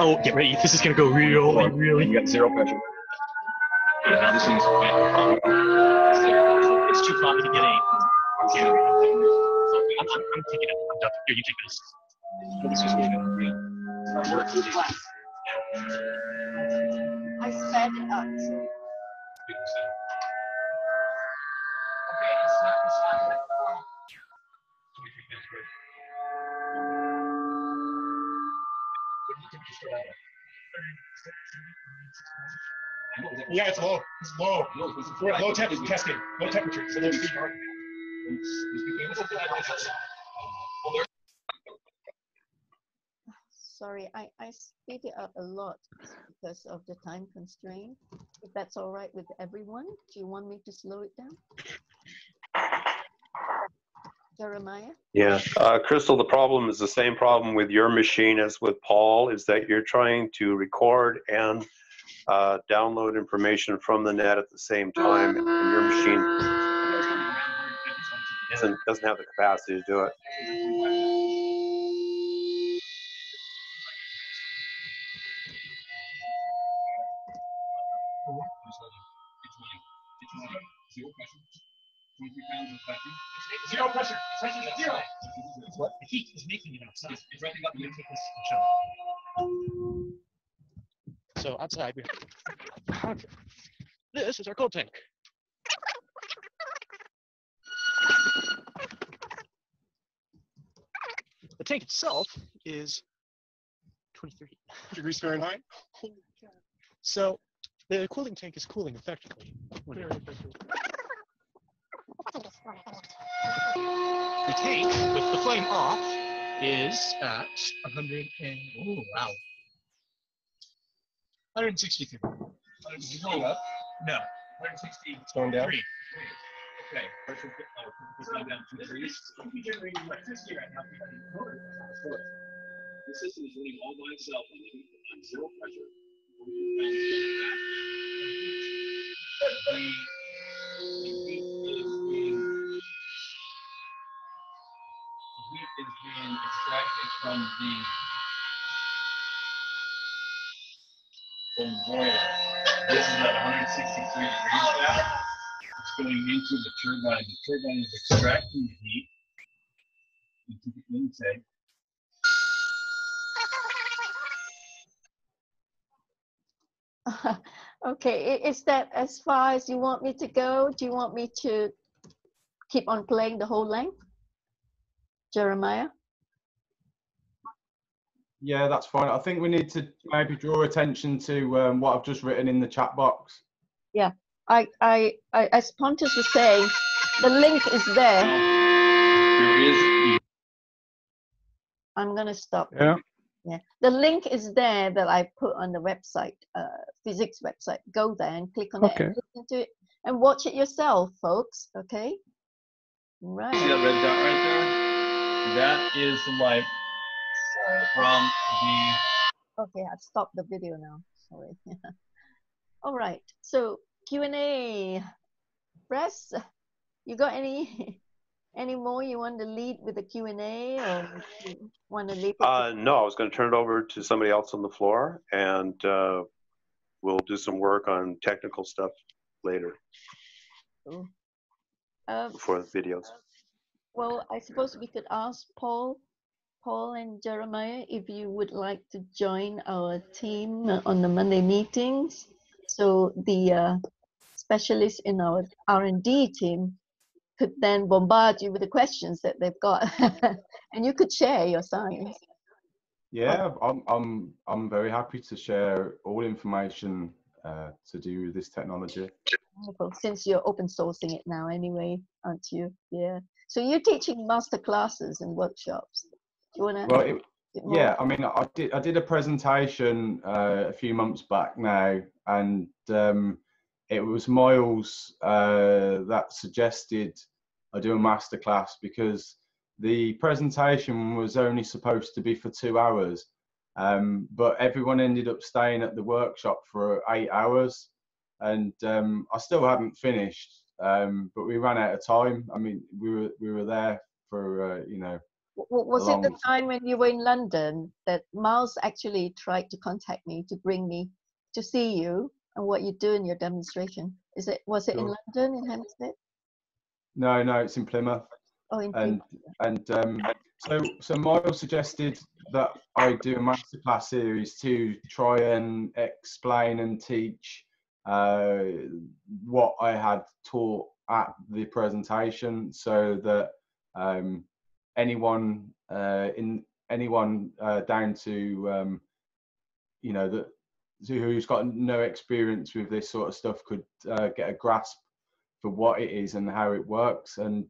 Oh, get ready. This is gonna go really, really. You got zero pressure. This is. It's too foggy to get in. I'm taking it. I'm done. Here, you take this. This is good. I sped it up. Okay, it's not. Yeah, it's low. It's low. We're at low temp testing, low temperature. So there's sorry, I speed it up a lot because of the time constraint. If that's all right with everyone, do you want me to slow it down? Jeremiah? Yeah, Crystal, the problem is the same problem with your machine as with Paul, is that you're trying to record and download information from the net at the same time, and your machine doesn't have the capacity to do it. Zero pressure. Pressure is zero. What? The heat is making it outside. It's wrapping up the input. So outside, we have this is our cold tank. The tank itself is 23 degrees Fahrenheit. So the cooling tank is cooling effectively. The tank with the flame off is at 163. Is it going up? No. 160. It's going down? Three. Okay. The system is running all by itself on zero pressure. Is being extracted from the boiler. This is at 163 degrees now. It's going into the turbine. The turbine is extracting the heat into the intake. Okay, is that as far as you want me to go? Do you want me to keep on playing the whole length? Jeremiah? Yeah, that's fine. I think we need to maybe draw attention to what I've just written in the chat box. Yeah, I as Pontus was saying, the link is there. I'm going to stop. Yeah. Yeah. The link is there that I put on the website, physics website. Go there and click on it and listen to it and watch it yourself, folks. Okay? Right. See that red dot right there? That is the light from the... Okay, I've stopped the video now. Sorry. All right. So Q&A. Press, you got any more you want to lead with the Q&A or you want to leave? No, I was going to turn it over to somebody else on the floor, and we'll do some work on technical stuff later before the videos. Well, I suppose we could ask Paul and Jeremiah if you would like to join our team on the Monday meetings. So the specialists in our R&D team could then bombard you with the questions that they've got, and you could share your science. Yeah, I'm very happy to share all information to do with this technology. Wonderful. Since you're open sourcing it now anyway, aren't you? Yeah. So you're teaching master classes and workshops. Do you want to? Well, yeah, I mean, I did a presentation a few months back now, and it was Miles that suggested I do a master class because the presentation was only supposed to be for 2 hours, but everyone ended up staying at the workshop for 8 hours, and I still hadn't finished. But we ran out of time. I mean, we were there for you know. Was it the time when you were in London that Miles actually tried to contact me to bring me to see you and what you do in your demonstration? Is it was it in London, in Hampstead? No, no, it's in Plymouth. Oh, in Plymouth. And so Miles suggested that I do a masterclass series to try and explain and teach what I had taught at the presentation, so that anyone down to you know, that who's got no experience with this sort of stuff could get a grasp for what it is and how it works. And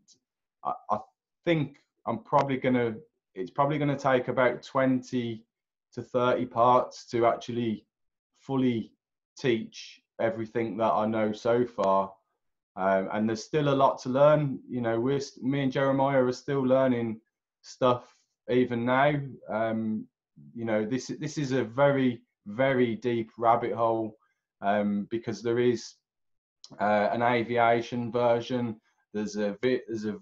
I think it's probably going to take about 20 to 30 parts to actually fully teach everything that I know so far. And there's still a lot to learn. You know, me and Jeremiah are still learning stuff even now. You know, this is a very, very deep rabbit hole, because there is an aviation version, there's a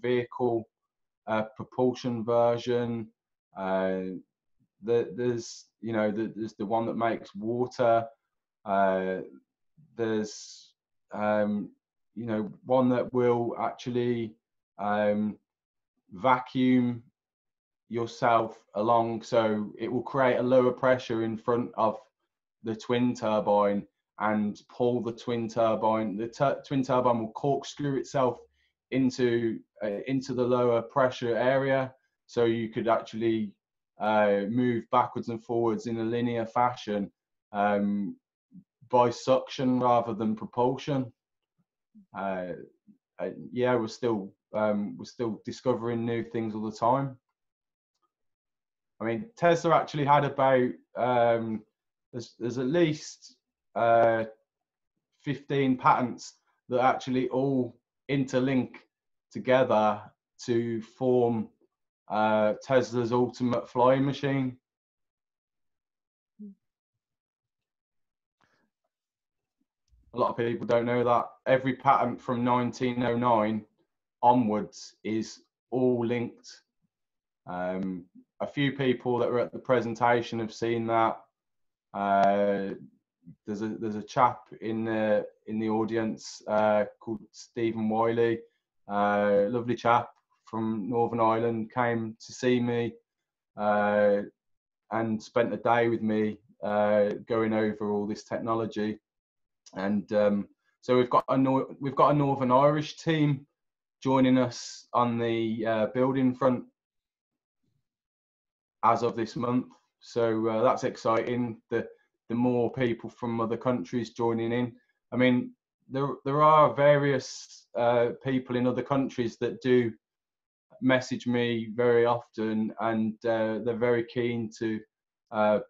vehicle propulsion version, there's, you know, there's the one that makes water, there's you know, one that will actually vacuum yourself along, so it will create a lower pressure in front of the twin turbine and pull the twin turbine. The twin turbine will corkscrew itself into the lower pressure area, so you could actually move backwards and forwards in a linear fashion by suction rather than propulsion. Yeah, we're still discovering new things all the time. I mean, Tesla actually had about, there's at least 15 patents that actually all interlink together to form Tesla's ultimate flying machine. A lot of people don't know that. Every patent from 1909 onwards is all linked. A few people that were at the presentation have seen that. There's a chap in the audience called Stephen Wiley, lovely chap from Northern Ireland, came to see me and spent a day with me going over all this technology. And so we've got a Northern Irish team joining us on the building front as of this month, so that's exciting. The more people from other countries joining in. I mean, there are various people in other countries that do message me very often, and they're very keen to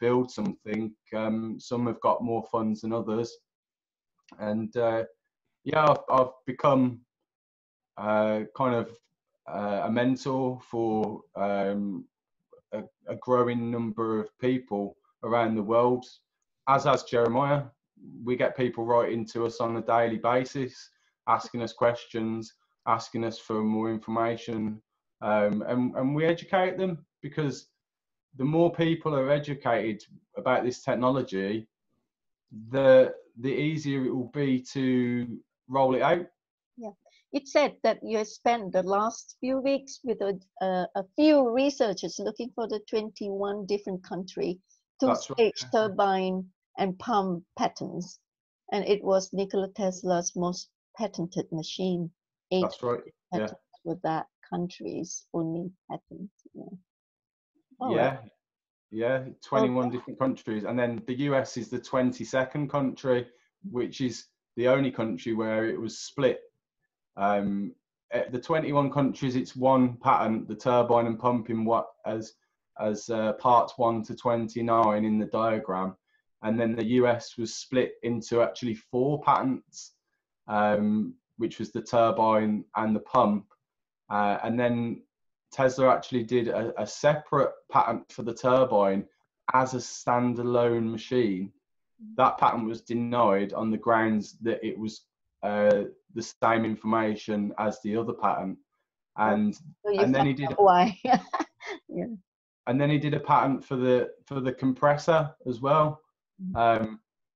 build something. Some have got more funds than others, and yeah, I've become kind of a mentor for a growing number of people around the world, as has Jeremiah. We get people writing to us on a daily basis, asking us questions, asking us for more information, and we educate them, because the more people are educated about this technology, the easier it will be to roll it out. Yeah. It said that you spent the last few weeks with a few researchers looking for the 21 different country two-stage turbine and pump patents, and it was Nikola Tesla's most patented machine. 8 That's right. Yeah. With that country's only patent. Yeah. Oh, yeah. Wow. Yeah. 21 different countries, and then the US is the 22nd country, which is the only country where it was split. At the 21 countries, it's one patent, the turbine and pump, in what as parts 1 to 29 in the diagram, and then the US was split into actually 4 patents, which was the turbine and the pump, and then Tesla actually did a separate patent for the turbine as a standalone machine. That patent was denied on the grounds that it was the same information as the other patent, and then he did why. Yeah. And then he did a patent for the compressor as well,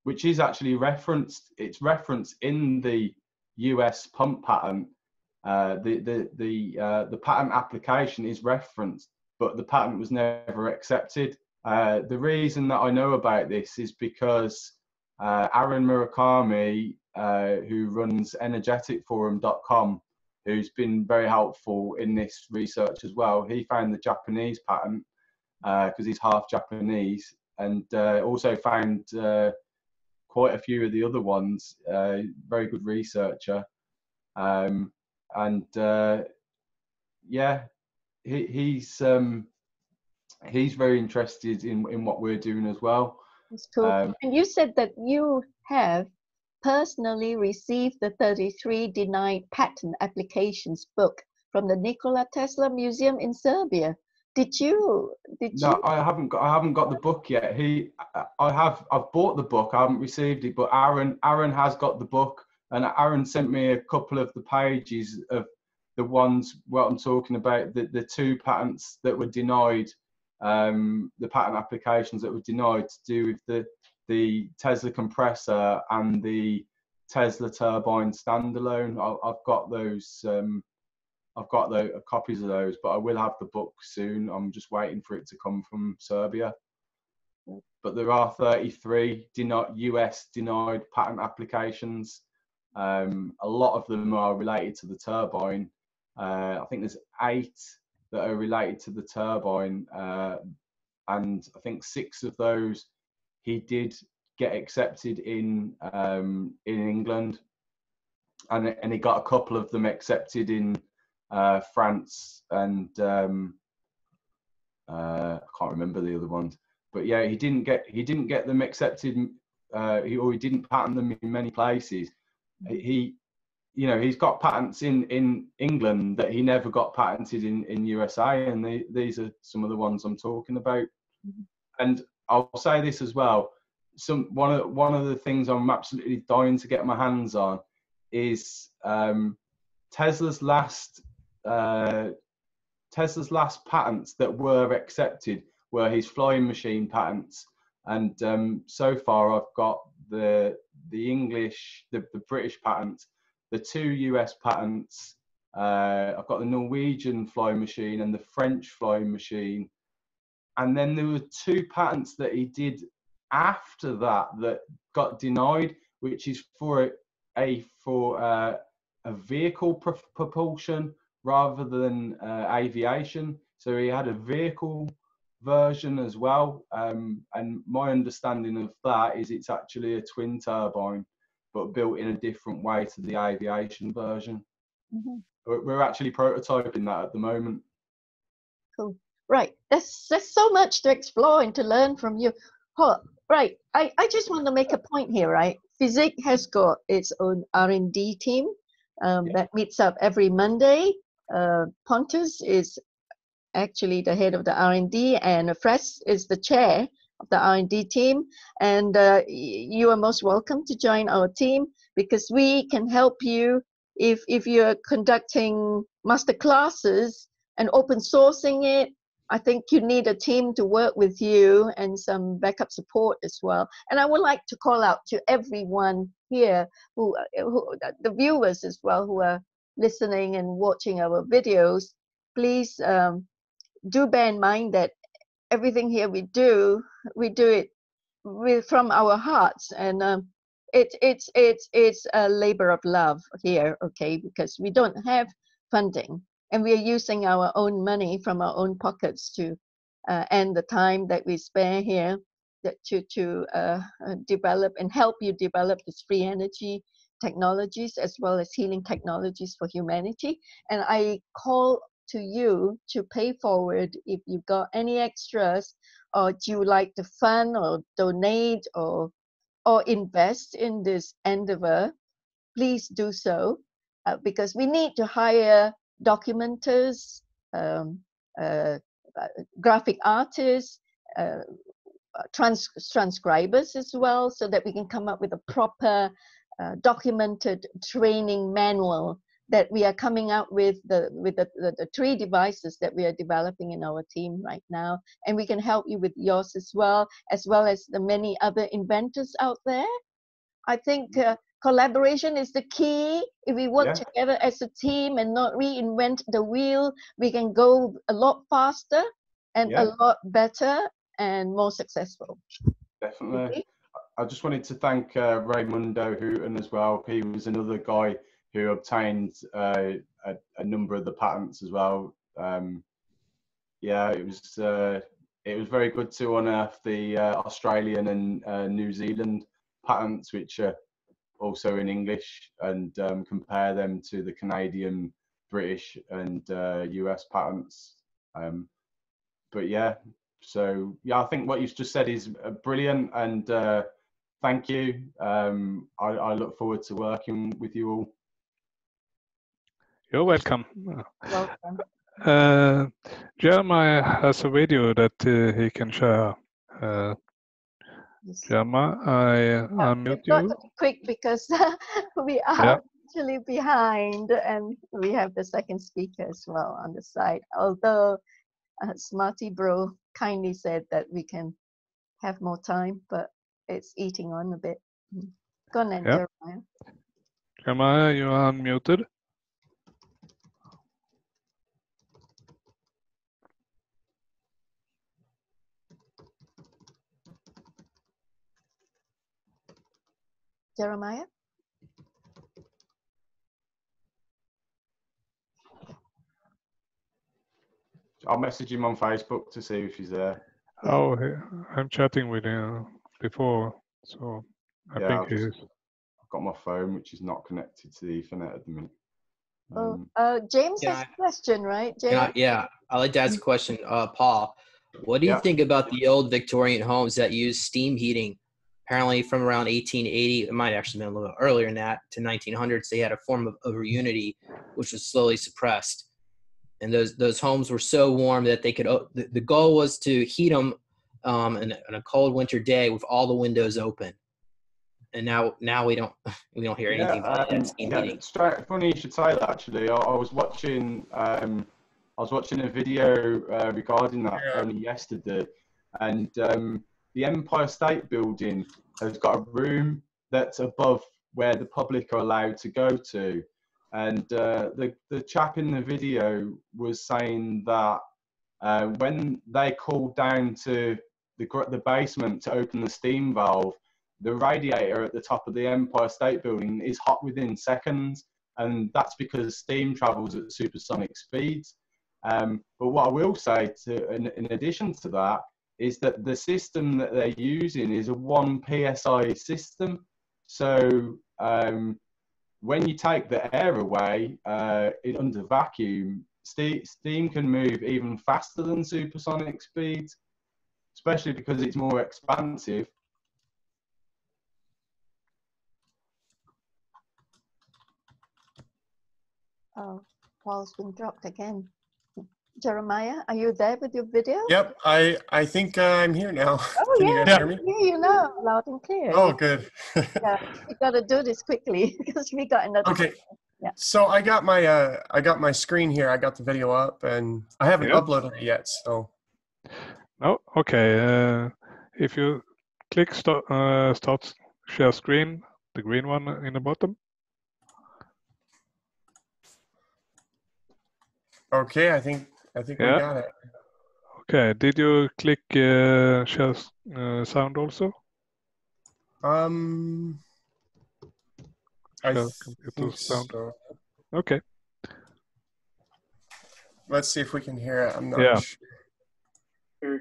which is actually referenced. It's referenced in the US pump patent. The patent application is referenced, but the patent was never accepted. The reason that I know about this is because Aaron Murakami, who runs energeticforum.com, who's been very helpful in this research as well. He found the Japanese patent because he's half Japanese, and also found quite a few of the other ones. Very good researcher, and yeah, he's very interested in what we're doing as well. That's cool. And you said that you have personally received the 33 denied patent applications book from the Nikola Tesla Museum in Serbia. Did you? No, I haven't got the book yet. I've bought the book. I haven't received it, but Aaron has got the book, and Aaron sent me a couple of the pages of the ones what I'm talking about, the two patents that were denied, the patent applications that were denied to do with the Tesla compressor and the Tesla turbine standalone. I've got those. I've got the copies of those, but I will have the book soon. I'm just waiting for it to come from Serbia. But there are 33 US denied patent applications. A lot of them are related to the turbine. I think there's 8 that are related to the turbine. And I think 6 of those he did get accepted in England. And he got a couple of them accepted in France and I can't remember the other ones, but yeah, he didn't get them accepted. He didn't patent them in many places. He, you know, he's got patents in England that he never got patented in USA, and these are some of the ones I'm talking about. And I'll say this as well: one of the things I'm absolutely dying to get my hands on is Tesla's last. Tesla's last patents that were accepted were his flying machine patents, and so far I've got the English, the British patents, the 2 US patents, I've got the Norwegian flying machine and the French flying machine, and then there were 2 patents that he did after that that got denied, which is for a vehicle propulsion rather than aviation. So he had a vehicle version as well, and my understanding of that is it's actually a twin turbine, but built in a different way to the aviation version. Mm-hmm. We're actually prototyping that at the moment. Cool. Right, there's so much to explore and to learn from you. Oh, right, I just want to make a point here, right? FESIG has got its own R&D team that meets up every Monday. Pontus is actually the head of the R&D, and Fres is the chair of the R&D team, and you are most welcome to join our team, because we can help you if you're conducting master classes and open sourcing it. I think you need a team to work with you and some backup support as well. And I would like to call out to everyone here, who the viewers as well, who are listening and watching our videos, please do bear in mind that everything here we do it from our hearts, and it's a labor of love here, okay? Because we don't have funding, and we are using our own money from our own pockets to and the time that we spare here to develop and help you develop this free energy technologies as well as healing technologies for humanity. And I call to you to pay forward if you've got any extras, or do you like to fund or donate or invest in this endeavor, please do so, because we need to hire documenters, graphic artists, transcribers as well, so that we can come up with a proper documented training manual that we are coming out with the 3 devices that we are developing in our team right now, and we can help you with yours as well as the many other inventors out there. I think collaboration is the key. If we work together as a team and not reinvent the wheel, we can go a lot faster and a lot better and more successful. Definitely. Okay. I just wanted to thank Raymundo Hooten as well. He was another guy who obtained a number of the patents as well. Yeah, it was it was very good to unearth the Australian and New Zealand patents, which are also in English, and compare them to the Canadian, British and US patents. But yeah, so yeah, I think what you've just said is brilliant, and thank you. I look forward to working with you all. You're welcome. Welcome. Jeremiah has a video that he can share. Yes. Jeremiah, I unmute you. Quick, because we are actually behind, and we have the second speaker as well on the side. Although Smarty Bro kindly said that we can have more time, but it's eating on a bit. Go on then, Jeremiah. Jeremiah, you are unmuted. Jeremiah? I'll message him on Facebook to see if he's there. Oh, I'm chatting with him before, so I think he is. I've got my phone, which is not connected to the Ethernet at the minute. James has a question, right? James? I'd like to ask a question. Paul, what do you think about the old Victorian homes that use steam heating? Apparently from around 1880, it might actually have been a little earlier than that, to 1900s, they had a form of overunity, which was slowly suppressed. And those homes were so warm that they could, the goal was to heat them on a cold winter day with all the windows open. And now we don't hear anything about that steam heating. Funny you should say that, actually. I was watching a video regarding that only yesterday, and the Empire State Building has got a room that's above where the public are allowed to go to. And the chap in the video was saying that when they called down to the basement to open the steam valve, the radiator at the top of the Empire State Building is hot within seconds. And that's because steam travels at supersonic speeds. But what I will say, in addition to that, is that the system that they're using is a 1 PSI system. So when you take the air away under vacuum, steam can move even faster than supersonic speeds, especially because it's more expansive. Oh, Paul's been dropped again. Jeremiah, are you there with your video? Yep, I think I'm here now. Oh, can you guys hear me? You know, loud and clear. Oh, good. We got to do this quickly because we got another. Okay. Yeah. So I got my screen here. I got the video up, and I haven't uploaded it yet. So. Oh, okay. If you click start share screen, the green one in the bottom. Okay, I think we got it. Okay, did you click share sound also? Sound. So. Okay. Let's see if we can hear it. I'm not sure.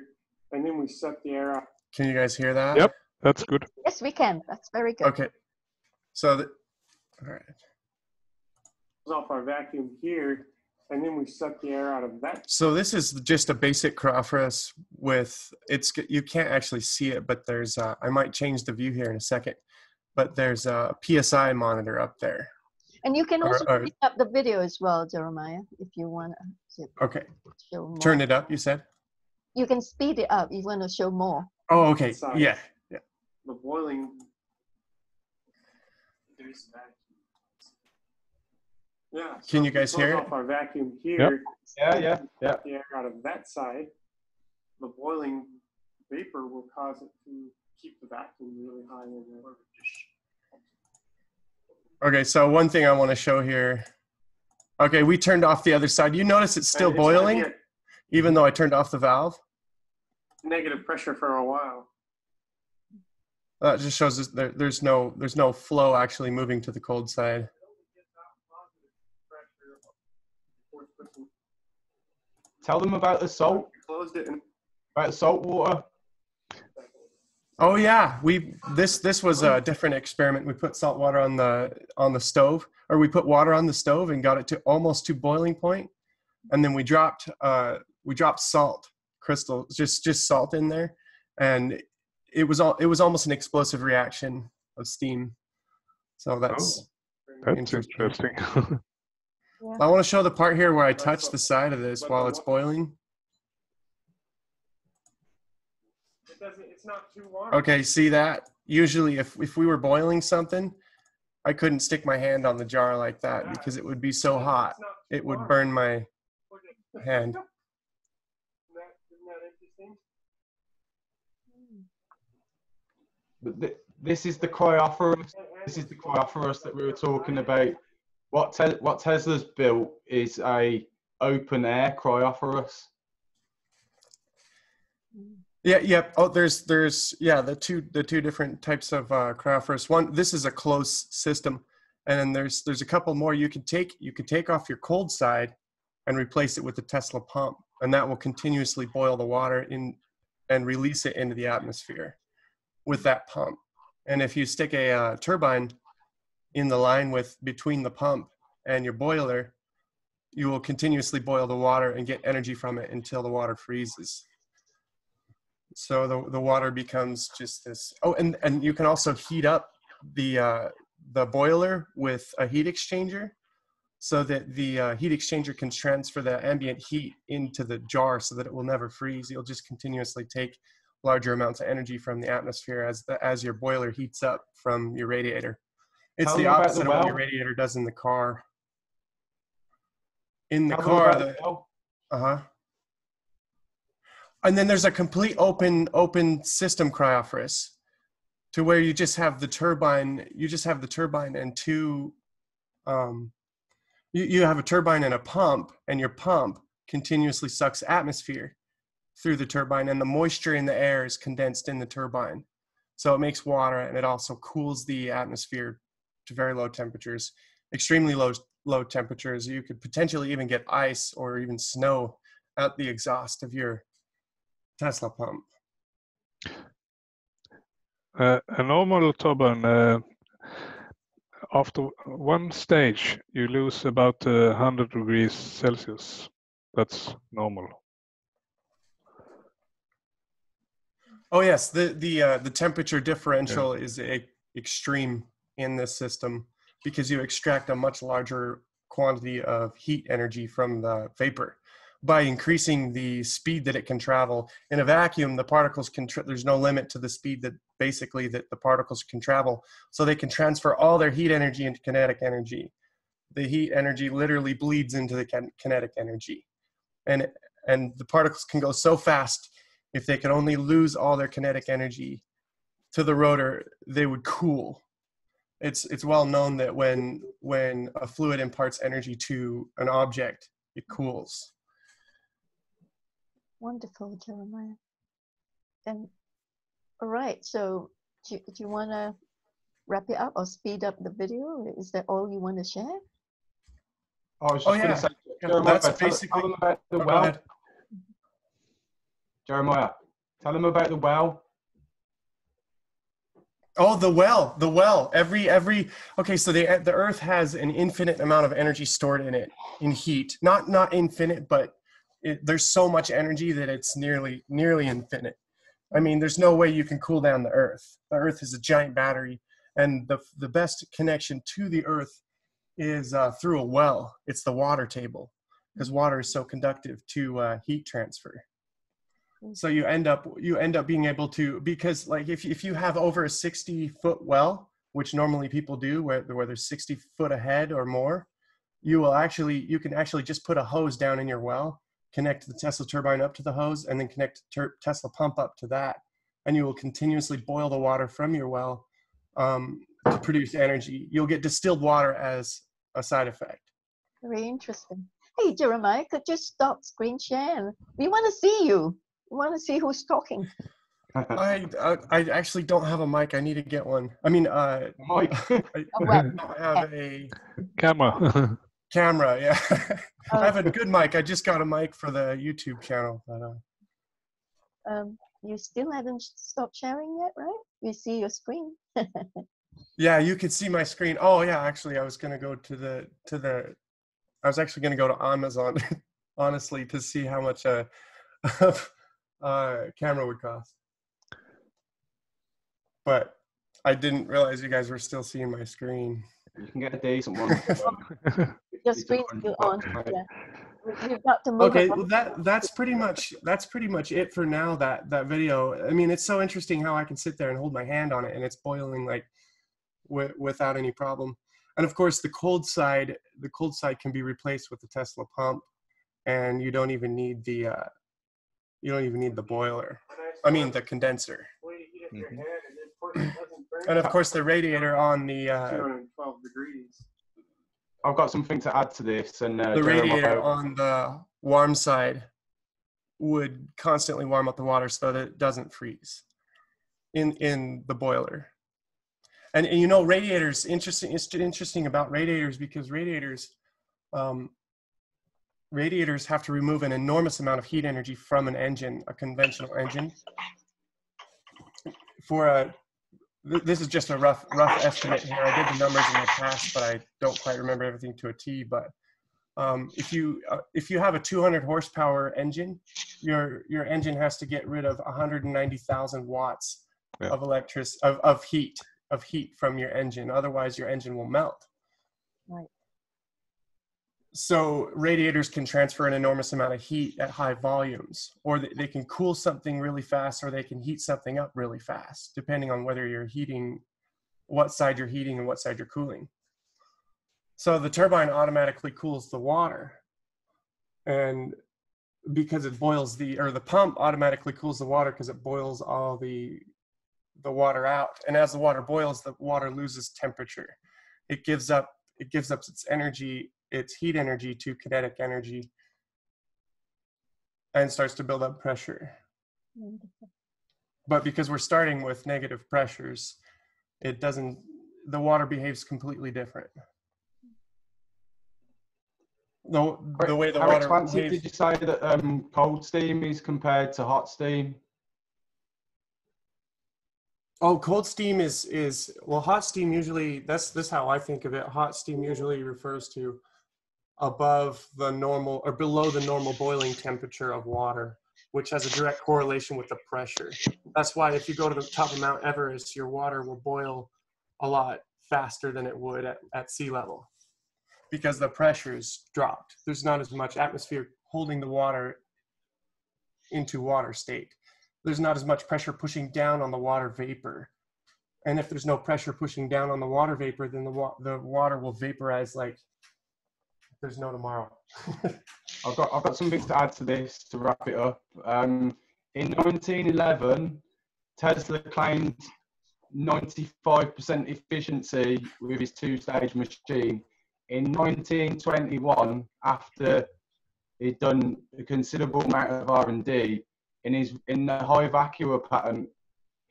And then we suck the air out. Can you guys hear that? Yep, that's good. Yes, we can. That's very good. Okay. So, all right. Off our vacuum here. And then we suck the air out of that. So this is just a basic CRAFRAS with you can't actually see it, but there's I might change the view here in a second, but there's a PSI monitor up there. And you can also pick up the video as well, Jeremiah, if you want to show more. Turn it up, you said? You can speed it up. You want to show more. Oh, okay. Yeah. The boiling. There's that. Yeah. So can you guys hear it? Our vacuum here. Yep. Yeah. The air out of that side, the boiling vapor will cause it to keep the vacuum really high in there. Okay. So one thing I want to show here. Okay, we turned off the other side. You notice it's still boiling, even though I turned off the valve. Negative pressure for a while. That just shows us there's no flow actually moving to the cold side. Tell them about the salt. Right, salt water. Oh yeah, this was a different experiment. We put salt water on the stove, or we put water on the stove and got it to almost to boiling point, and then we dropped salt crystals, just salt in there, and it was almost an explosive reaction of steam. So that's interesting. I want to show the part here where I touch the side of this while it's boiling. It's not too warm. Okay, see that? Usually if we were boiling something, I couldn't stick my hand on the jar like that because it would be so hot. It would burn my hand. Isn't that interesting? But this is the Cryophorus. This is the Cryophorus that we were talking about. What Tesla's built is a open air Cryophorus. Yeah. Yep. Oh, there's yeah the two different types of cryophorus. One, this is a closed system, and then there's a couple more you can take off your cold side, and replace it with a Tesla pump, and that will continuously boil the water in, and release it into the atmosphere, with that pump. And if you stick a turbine, in the line with between the pump and your boiler, you will continuously boil the water and get energy from it until the water freezes. So the water becomes just this. Oh, and you can also heat up the boiler with a heat exchanger, so that the heat exchanger can transfer the ambient heat into the jar, so that it will never freeze. You'll just continuously take larger amounts of energy from the atmosphere as your boiler heats up from your radiator. It's the opposite of what your radiator does in the car. In the car, And then there's a complete open system cryophorus, to where you just have the turbine. You just have the turbine and two. You have a turbine and a pump, and your pump continuously sucks atmosphere through the turbine, and the moisture in the air is condensed in the turbine, so it makes water, and it also cools the atmosphere to very low temperatures, extremely low temperatures. You could potentially even get ice or even snow at the exhaust of your Tesla pump. A normal turbine, after one stage, you lose about 100 degrees Celsius. That's normal. Oh yes, the temperature differential is extreme in this system, because you extract a much larger quantity of heat energy from the vapor. By increasing the speed that it can travel in a vacuum, the particles can there's no limit to the speed that the particles can travel, so they can transfer all their heat energy into kinetic energy. The heat energy literally bleeds into the kinetic energy, and the particles can go so fast. If they could only lose all their kinetic energy to the rotor, they would cool. It's well known that when a fluid imparts energy to an object, it cools. Wonderful, Jeremiah. And all right, so do you want to wrap it up or speed up the video? Is that all you want to share? I was just going to say, Jeremiah, that's basically about the well. Jeremiah, tell them about the well. Oh, the well. Okay, so the Earth has an infinite amount of energy stored in it, in heat. Not infinite, but there's so much energy that it's nearly infinite. I mean, there's no way you can cool down the Earth. The Earth is a giant battery, and the best connection to the Earth is through a well. It's the water table, because water is so conductive to heat transfer. So you end up being able to, because like if you have over a 60-foot well, which normally people do, where there's 60 foot ahead or more, you can actually just put a hose down in your well, connect the Tesla turbine up to the hose, and then connect the Tesla pump up to that, and you will continuously boil the water from your well to produce energy. You'll get distilled water as a side effect. Very interesting. Hey Jeremiah, could you stop screen share? We want to see you. I want to see who's talking. I actually don't have a mic. I need to get one. I mean, mic. I have a camera. Camera, yeah. I have a good mic. I just got a mic for the YouTube channel. But, You still haven't stopped sharing yet, right? We see your screen. Yeah, you could see my screen. Oh yeah, actually, I was going to go to the, I was actually going to go to Amazon, honestly, to see how much a camera would cost. But I didn't realize you guys were still seeing my screen. You can get a decent one. Your screen's still on. Yeah. You've got to move. Okay, well that's pretty much it for now. That video. I mean, it's so interesting how I can sit there and hold my hand on it, and it's boiling like without any problem. And of course, the cold side can be replaced with the Tesla pump, and you don't even need the boiler. I mean, the condenser. Mm-hmm. And of course the radiator on the 212 degrees. I've got something to add to this, and the radiator on the warm side would constantly warm up the water so that it doesn't freeze in the boiler. And you know, radiators, interesting about radiators, because radiators have to remove an enormous amount of heat energy from an engine, a conventional engine. For a this is just a rough estimate here. I did the numbers in the past, but I don't quite remember everything to a T. But if you have a 200 horsepower engine, your engine has to get rid of 190,000 watts of electricity of heat from your engine. Otherwise, your engine will melt. Right. So radiators can transfer an enormous amount of heat at high volumes, or they can cool something really fast, or they can heat something up really fast, depending on whether you're heating, what side you're heating and what side you're cooling. So the turbine automatically cools the water, and because it boils the pump automatically cools the water because it boils all the water out. And as the water boils, the water loses temperature. It gives up its energy, its heat energy, to kinetic energy, and starts to build up pressure. Wonderful. But because we're starting with negative pressures, it doesn't, the water behaves completely different. The way the water behaves. How expansive did you say that cold steam is compared to hot steam? Oh, cold steam is, well, hot steam usually, that's how I think of it. Hot steam usually refers to above the normal or below the normal boiling temperature of water, which has a direct correlation with the pressure. That's why if you go to the top of Mount Everest, your water will boil a lot faster than it would at sea level, because the pressure's dropped. There's not as much atmosphere holding the water into water state. There's not as much pressure pushing down on the water vapor. And if there's no pressure pushing down on the water vapor, then the water will vaporize like there's no tomorrow. I've got something to add to this to wrap it up. In 1911, Tesla claimed 95% efficiency with his two-stage machine. In 1921, after he'd done a considerable amount of R&D, in the high vacuum patent,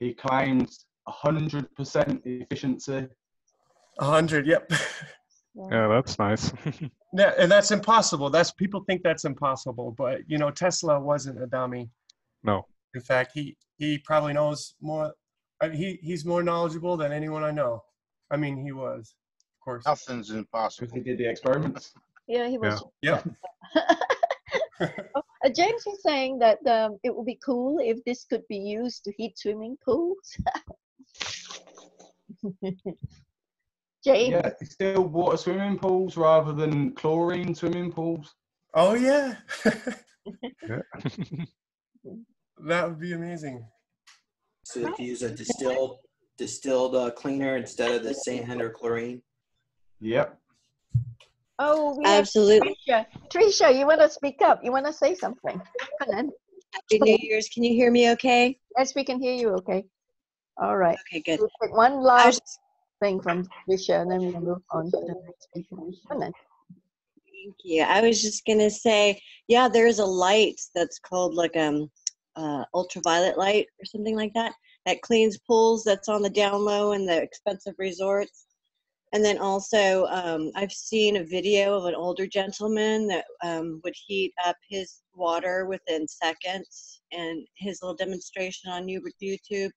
he claims 100% efficiency. 100, yep. Yeah, that's nice. Yeah, and that's impossible. People think that's impossible, but you know, Tesla wasn't a dummy. No. In fact, he probably knows more. I mean, he's more knowledgeable than anyone I know. I mean, he was, of course. Nothing's impossible. He did the experiments. Yeah, he was. Yeah. Yeah. James was saying that it would be cool if this could be used to heat swimming pools. James. Yeah, it's still water swimming pools rather than chlorine swimming pools. Oh, yeah. That would be amazing. So if you use a distilled cleaner instead of the sand or chlorine? Yep. Oh, absolutely. Trisha, you want to speak up? You want to say something? Come on. Happy New Year's. Can you hear me okay? Yes, we can hear you okay. All right. Okay, good. We'll take one last thing from Trisha, and then we'll move on to the next speaker. Come on. Thank you. I was just going to say, yeah, there's a light that's called like ultraviolet light or something like that, that cleans pools, that's on the down low in the expensive resorts. And then also, I've seen a video of an older gentleman that would heat up his water within seconds, and his little demonstration on YouTube.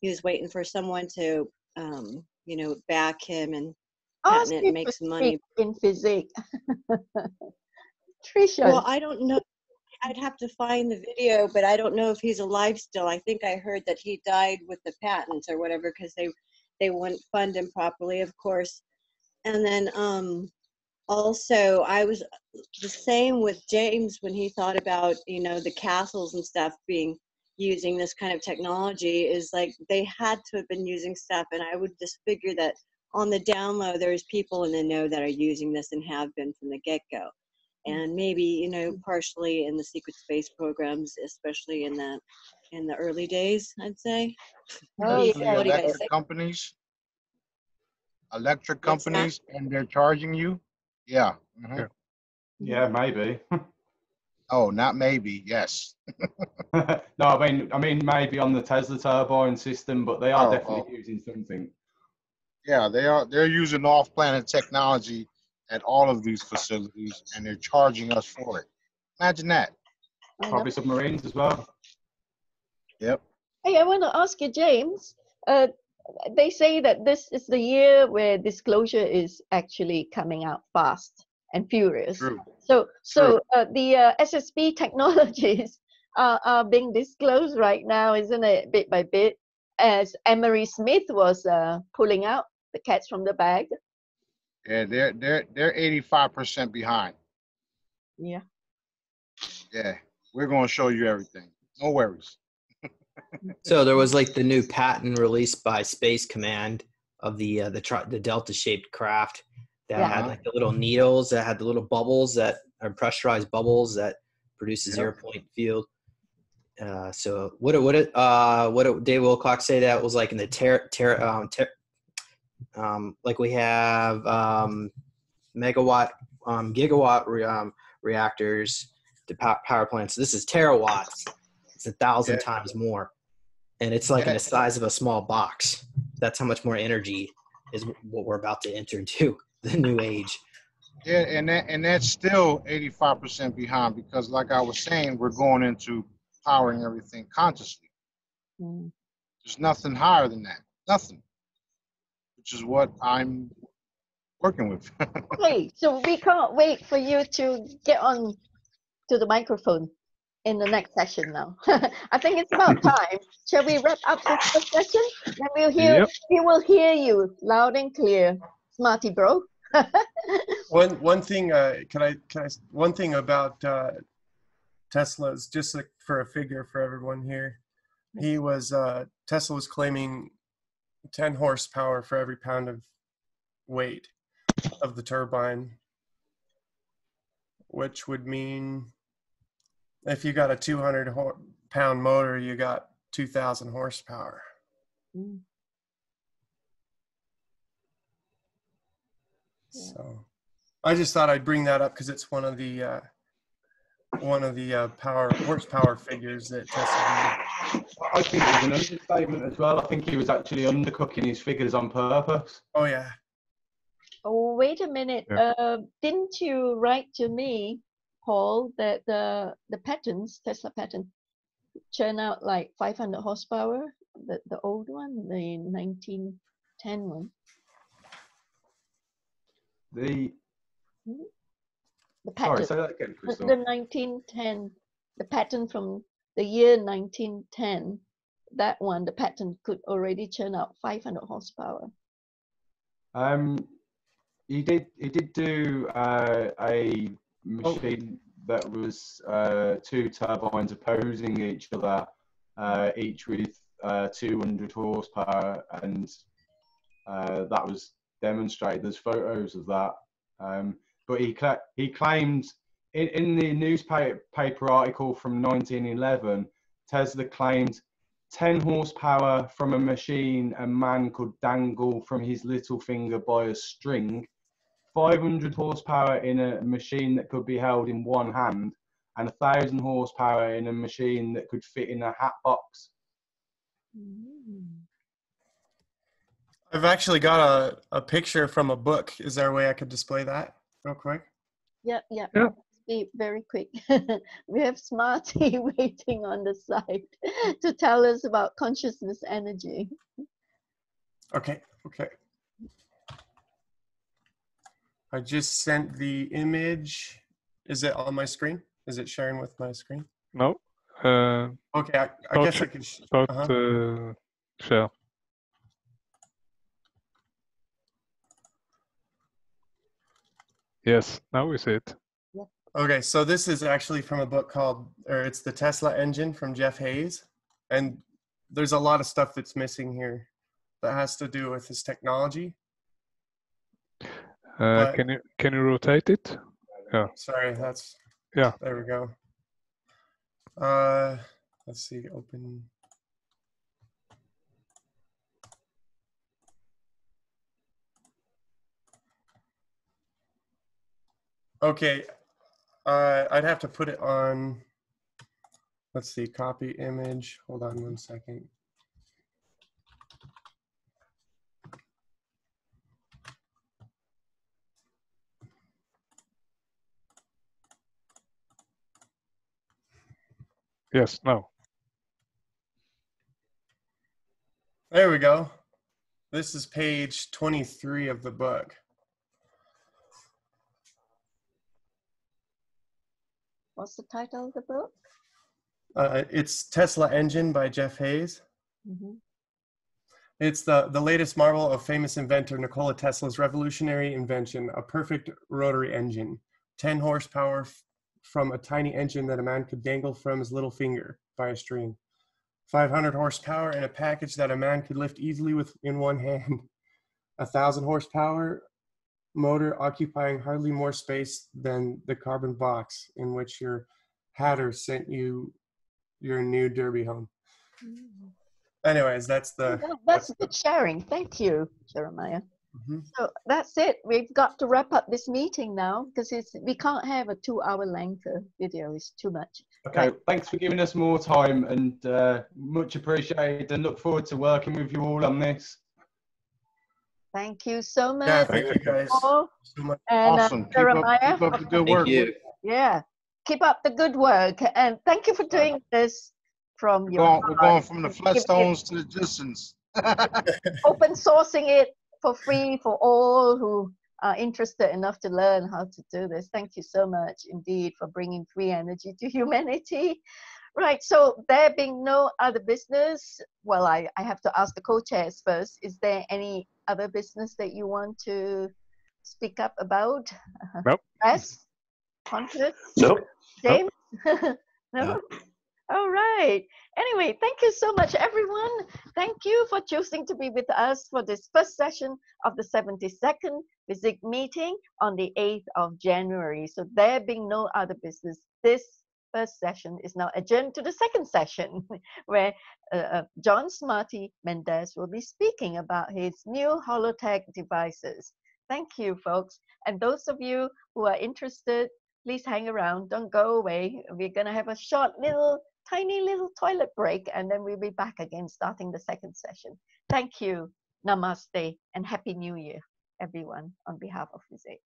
He was waiting for someone to, you know, back him and patent it and make some money. In physique. Trisha. Well, I don't know. I'd have to find the video, but I don't know if he's alive still. I think I heard that he died with the patents or whatever, because they wouldn't fund him properly, of course. And then also, I was the same with James when he thought about, you know, the castles and stuff being using this kind of technology, is like they had to have been using stuff. And I would just figure that on the down low, there's people in the know that are using this and have been from the get-go. And maybe, you know, partially in the secret space programs, especially in the early days, I'd say. Oh, yeah. What do you guys say? Companies, electric companies, and they're charging you? Yeah. Mm-hmm. Yeah, maybe. Oh, not maybe, yes. No, I mean maybe on the Tesla turbine system, but they are definitely using something. Yeah, they are. They're using off-planet technology at all of these facilities, and they're charging us for it. Imagine that. Probably submarines as well. Yep. Hey, I want to ask you, James. They say that this is the year where disclosure is actually coming out fast and furious. True. So the SSP technologies are being disclosed right now, isn't it? Bit by bit, as Emery Smith was pulling out the cats from the bag. Yeah, they're 85% behind. Yeah. Yeah, we're gonna show you everything. No worries. So there was like the new patent released by Space Command of the delta-shaped craft that had like the little needles that had the little bubbles that are pressurized bubbles that produces zero-point field. So what Dave Wilcox say that was like in the like we have megawatt gigawatt reactors to power plants. So this is terawatts. It's 1,000 times more, and it's like in the size of a small box. That's how much more energy is what we're about to enter into, the new age. Yeah, and that's still 85% behind, because like I was saying, we're going into powering everything consciously. Mm. There's nothing higher than that. Nothing. Which is what I'm working with. Hey, so we can't wait for you to get on to the microphone in the next session now. I think it's about time. Shall we wrap up this first session? Then we will hear you loud and clear, Smarty Bro. one thing one thing about Tesla's, just like for a figure for everyone here. He was Tesla was claiming 10 horsepower for every pound of weight of the turbine, which would mean if you got a 200-pound motor, you got 2,000 horsepower. Mm. So I just thought I'd bring that up because it's one of the horsepower figures that Tesla made. I think it was an understatement as well. I think he was actually undercooking his figures on purpose. Oh, yeah. Oh, wait a minute. Yeah. Didn't you write to me, Paul, that the patents, Tesla patent, churn out like 500 horsepower? The old one, the 1910 one. The patent. Sorry, say that again, Crystal. The 1910, the patent from... The year 1910, that one, the patent could already churn out 500 horsepower. He did do a machine that was two turbines opposing each other, each with 200 horsepower, and that was demonstrated. There's photos of that, but he claimed. In the newspaper article from 1911, Tesla claimed 10 horsepower from a machine a man could dangle from his little finger by a string, 500 horsepower in a machine that could be held in one hand, and 1,000 horsepower in a machine that could fit in a hat box. I've actually got a picture from a book. Is there a way I could display that real quick? Yeah. Be very quick. We have Smarty waiting on the side to tell us about consciousness energy. Okay. I just sent the image. Is it on my screen? Is it sharing with my screen? No. Okay, I guess I can share. Yes, now we see it. Yeah. Okay, so this is actually from a book called, or it's The Tesla Engine from Jeff Hayes. And there's a lot of stuff that's missing here that has to do with his technology. Can you rotate it? Yeah. Sorry, that's... Yeah. There we go. Let's see, open... Okay, I'd have to put it on, let's see, copy image. Hold on one second. Yes, no. There we go. This is page 23 of the book. What's the title of the book? It's Tesla Engine by Jeff Hayes. Mm-hmm. It's the latest marvel of famous inventor Nikola Tesla's revolutionary invention, a perfect rotary engine, 10 horsepower from a tiny engine that a man could dangle from his little finger by a string, 500 horsepower in a package that a man could lift easily in one hand, 1,000 horsepower motor occupying hardly more space than the carbon box in which your hatter sent you your new derby home. Mm-hmm. Anyways, that's good sharing. Thank you, Jeremiah. Mm-hmm. So that's it. We've got to wrap up this meeting now because we can't have a 2-hour length video. It's too much. Okay, right. Thanks for giving us more time and much appreciated, and look forward to working with you all on this. Thank you so much. Yeah, thank you guys. Paul so much. And awesome. Keep up the good work. Yeah, keep up the good work. And thank you for doing this from We're going from the Flintstones to the distance. Open sourcing it for free for all who are interested enough to learn how to do this. Thank you so much indeed for bringing free energy to humanity. Right, so there being no other business, well, I have to ask the co-chairs first. Is there any other business that you want to speak up about? Nope. Wes? Pontus? Nope. James? Nope. No? Yeah. All right. Anyway, thank you so much, everyone. Thank you for choosing to be with us for this first session of the 72nd FESIG meeting on the 8th of January. So there being no other business, this first session is now adjourned to the second session, where John Smarty Mendez will be speaking about his new Holotech devices. Thank you, folks. And those of you who are interested, please hang around. Don't go away. We're going to have a short little, tiny little toilet break, and then we'll be back again starting the second session. Thank you. Namaste and Happy New Year, everyone, on behalf of FESIG.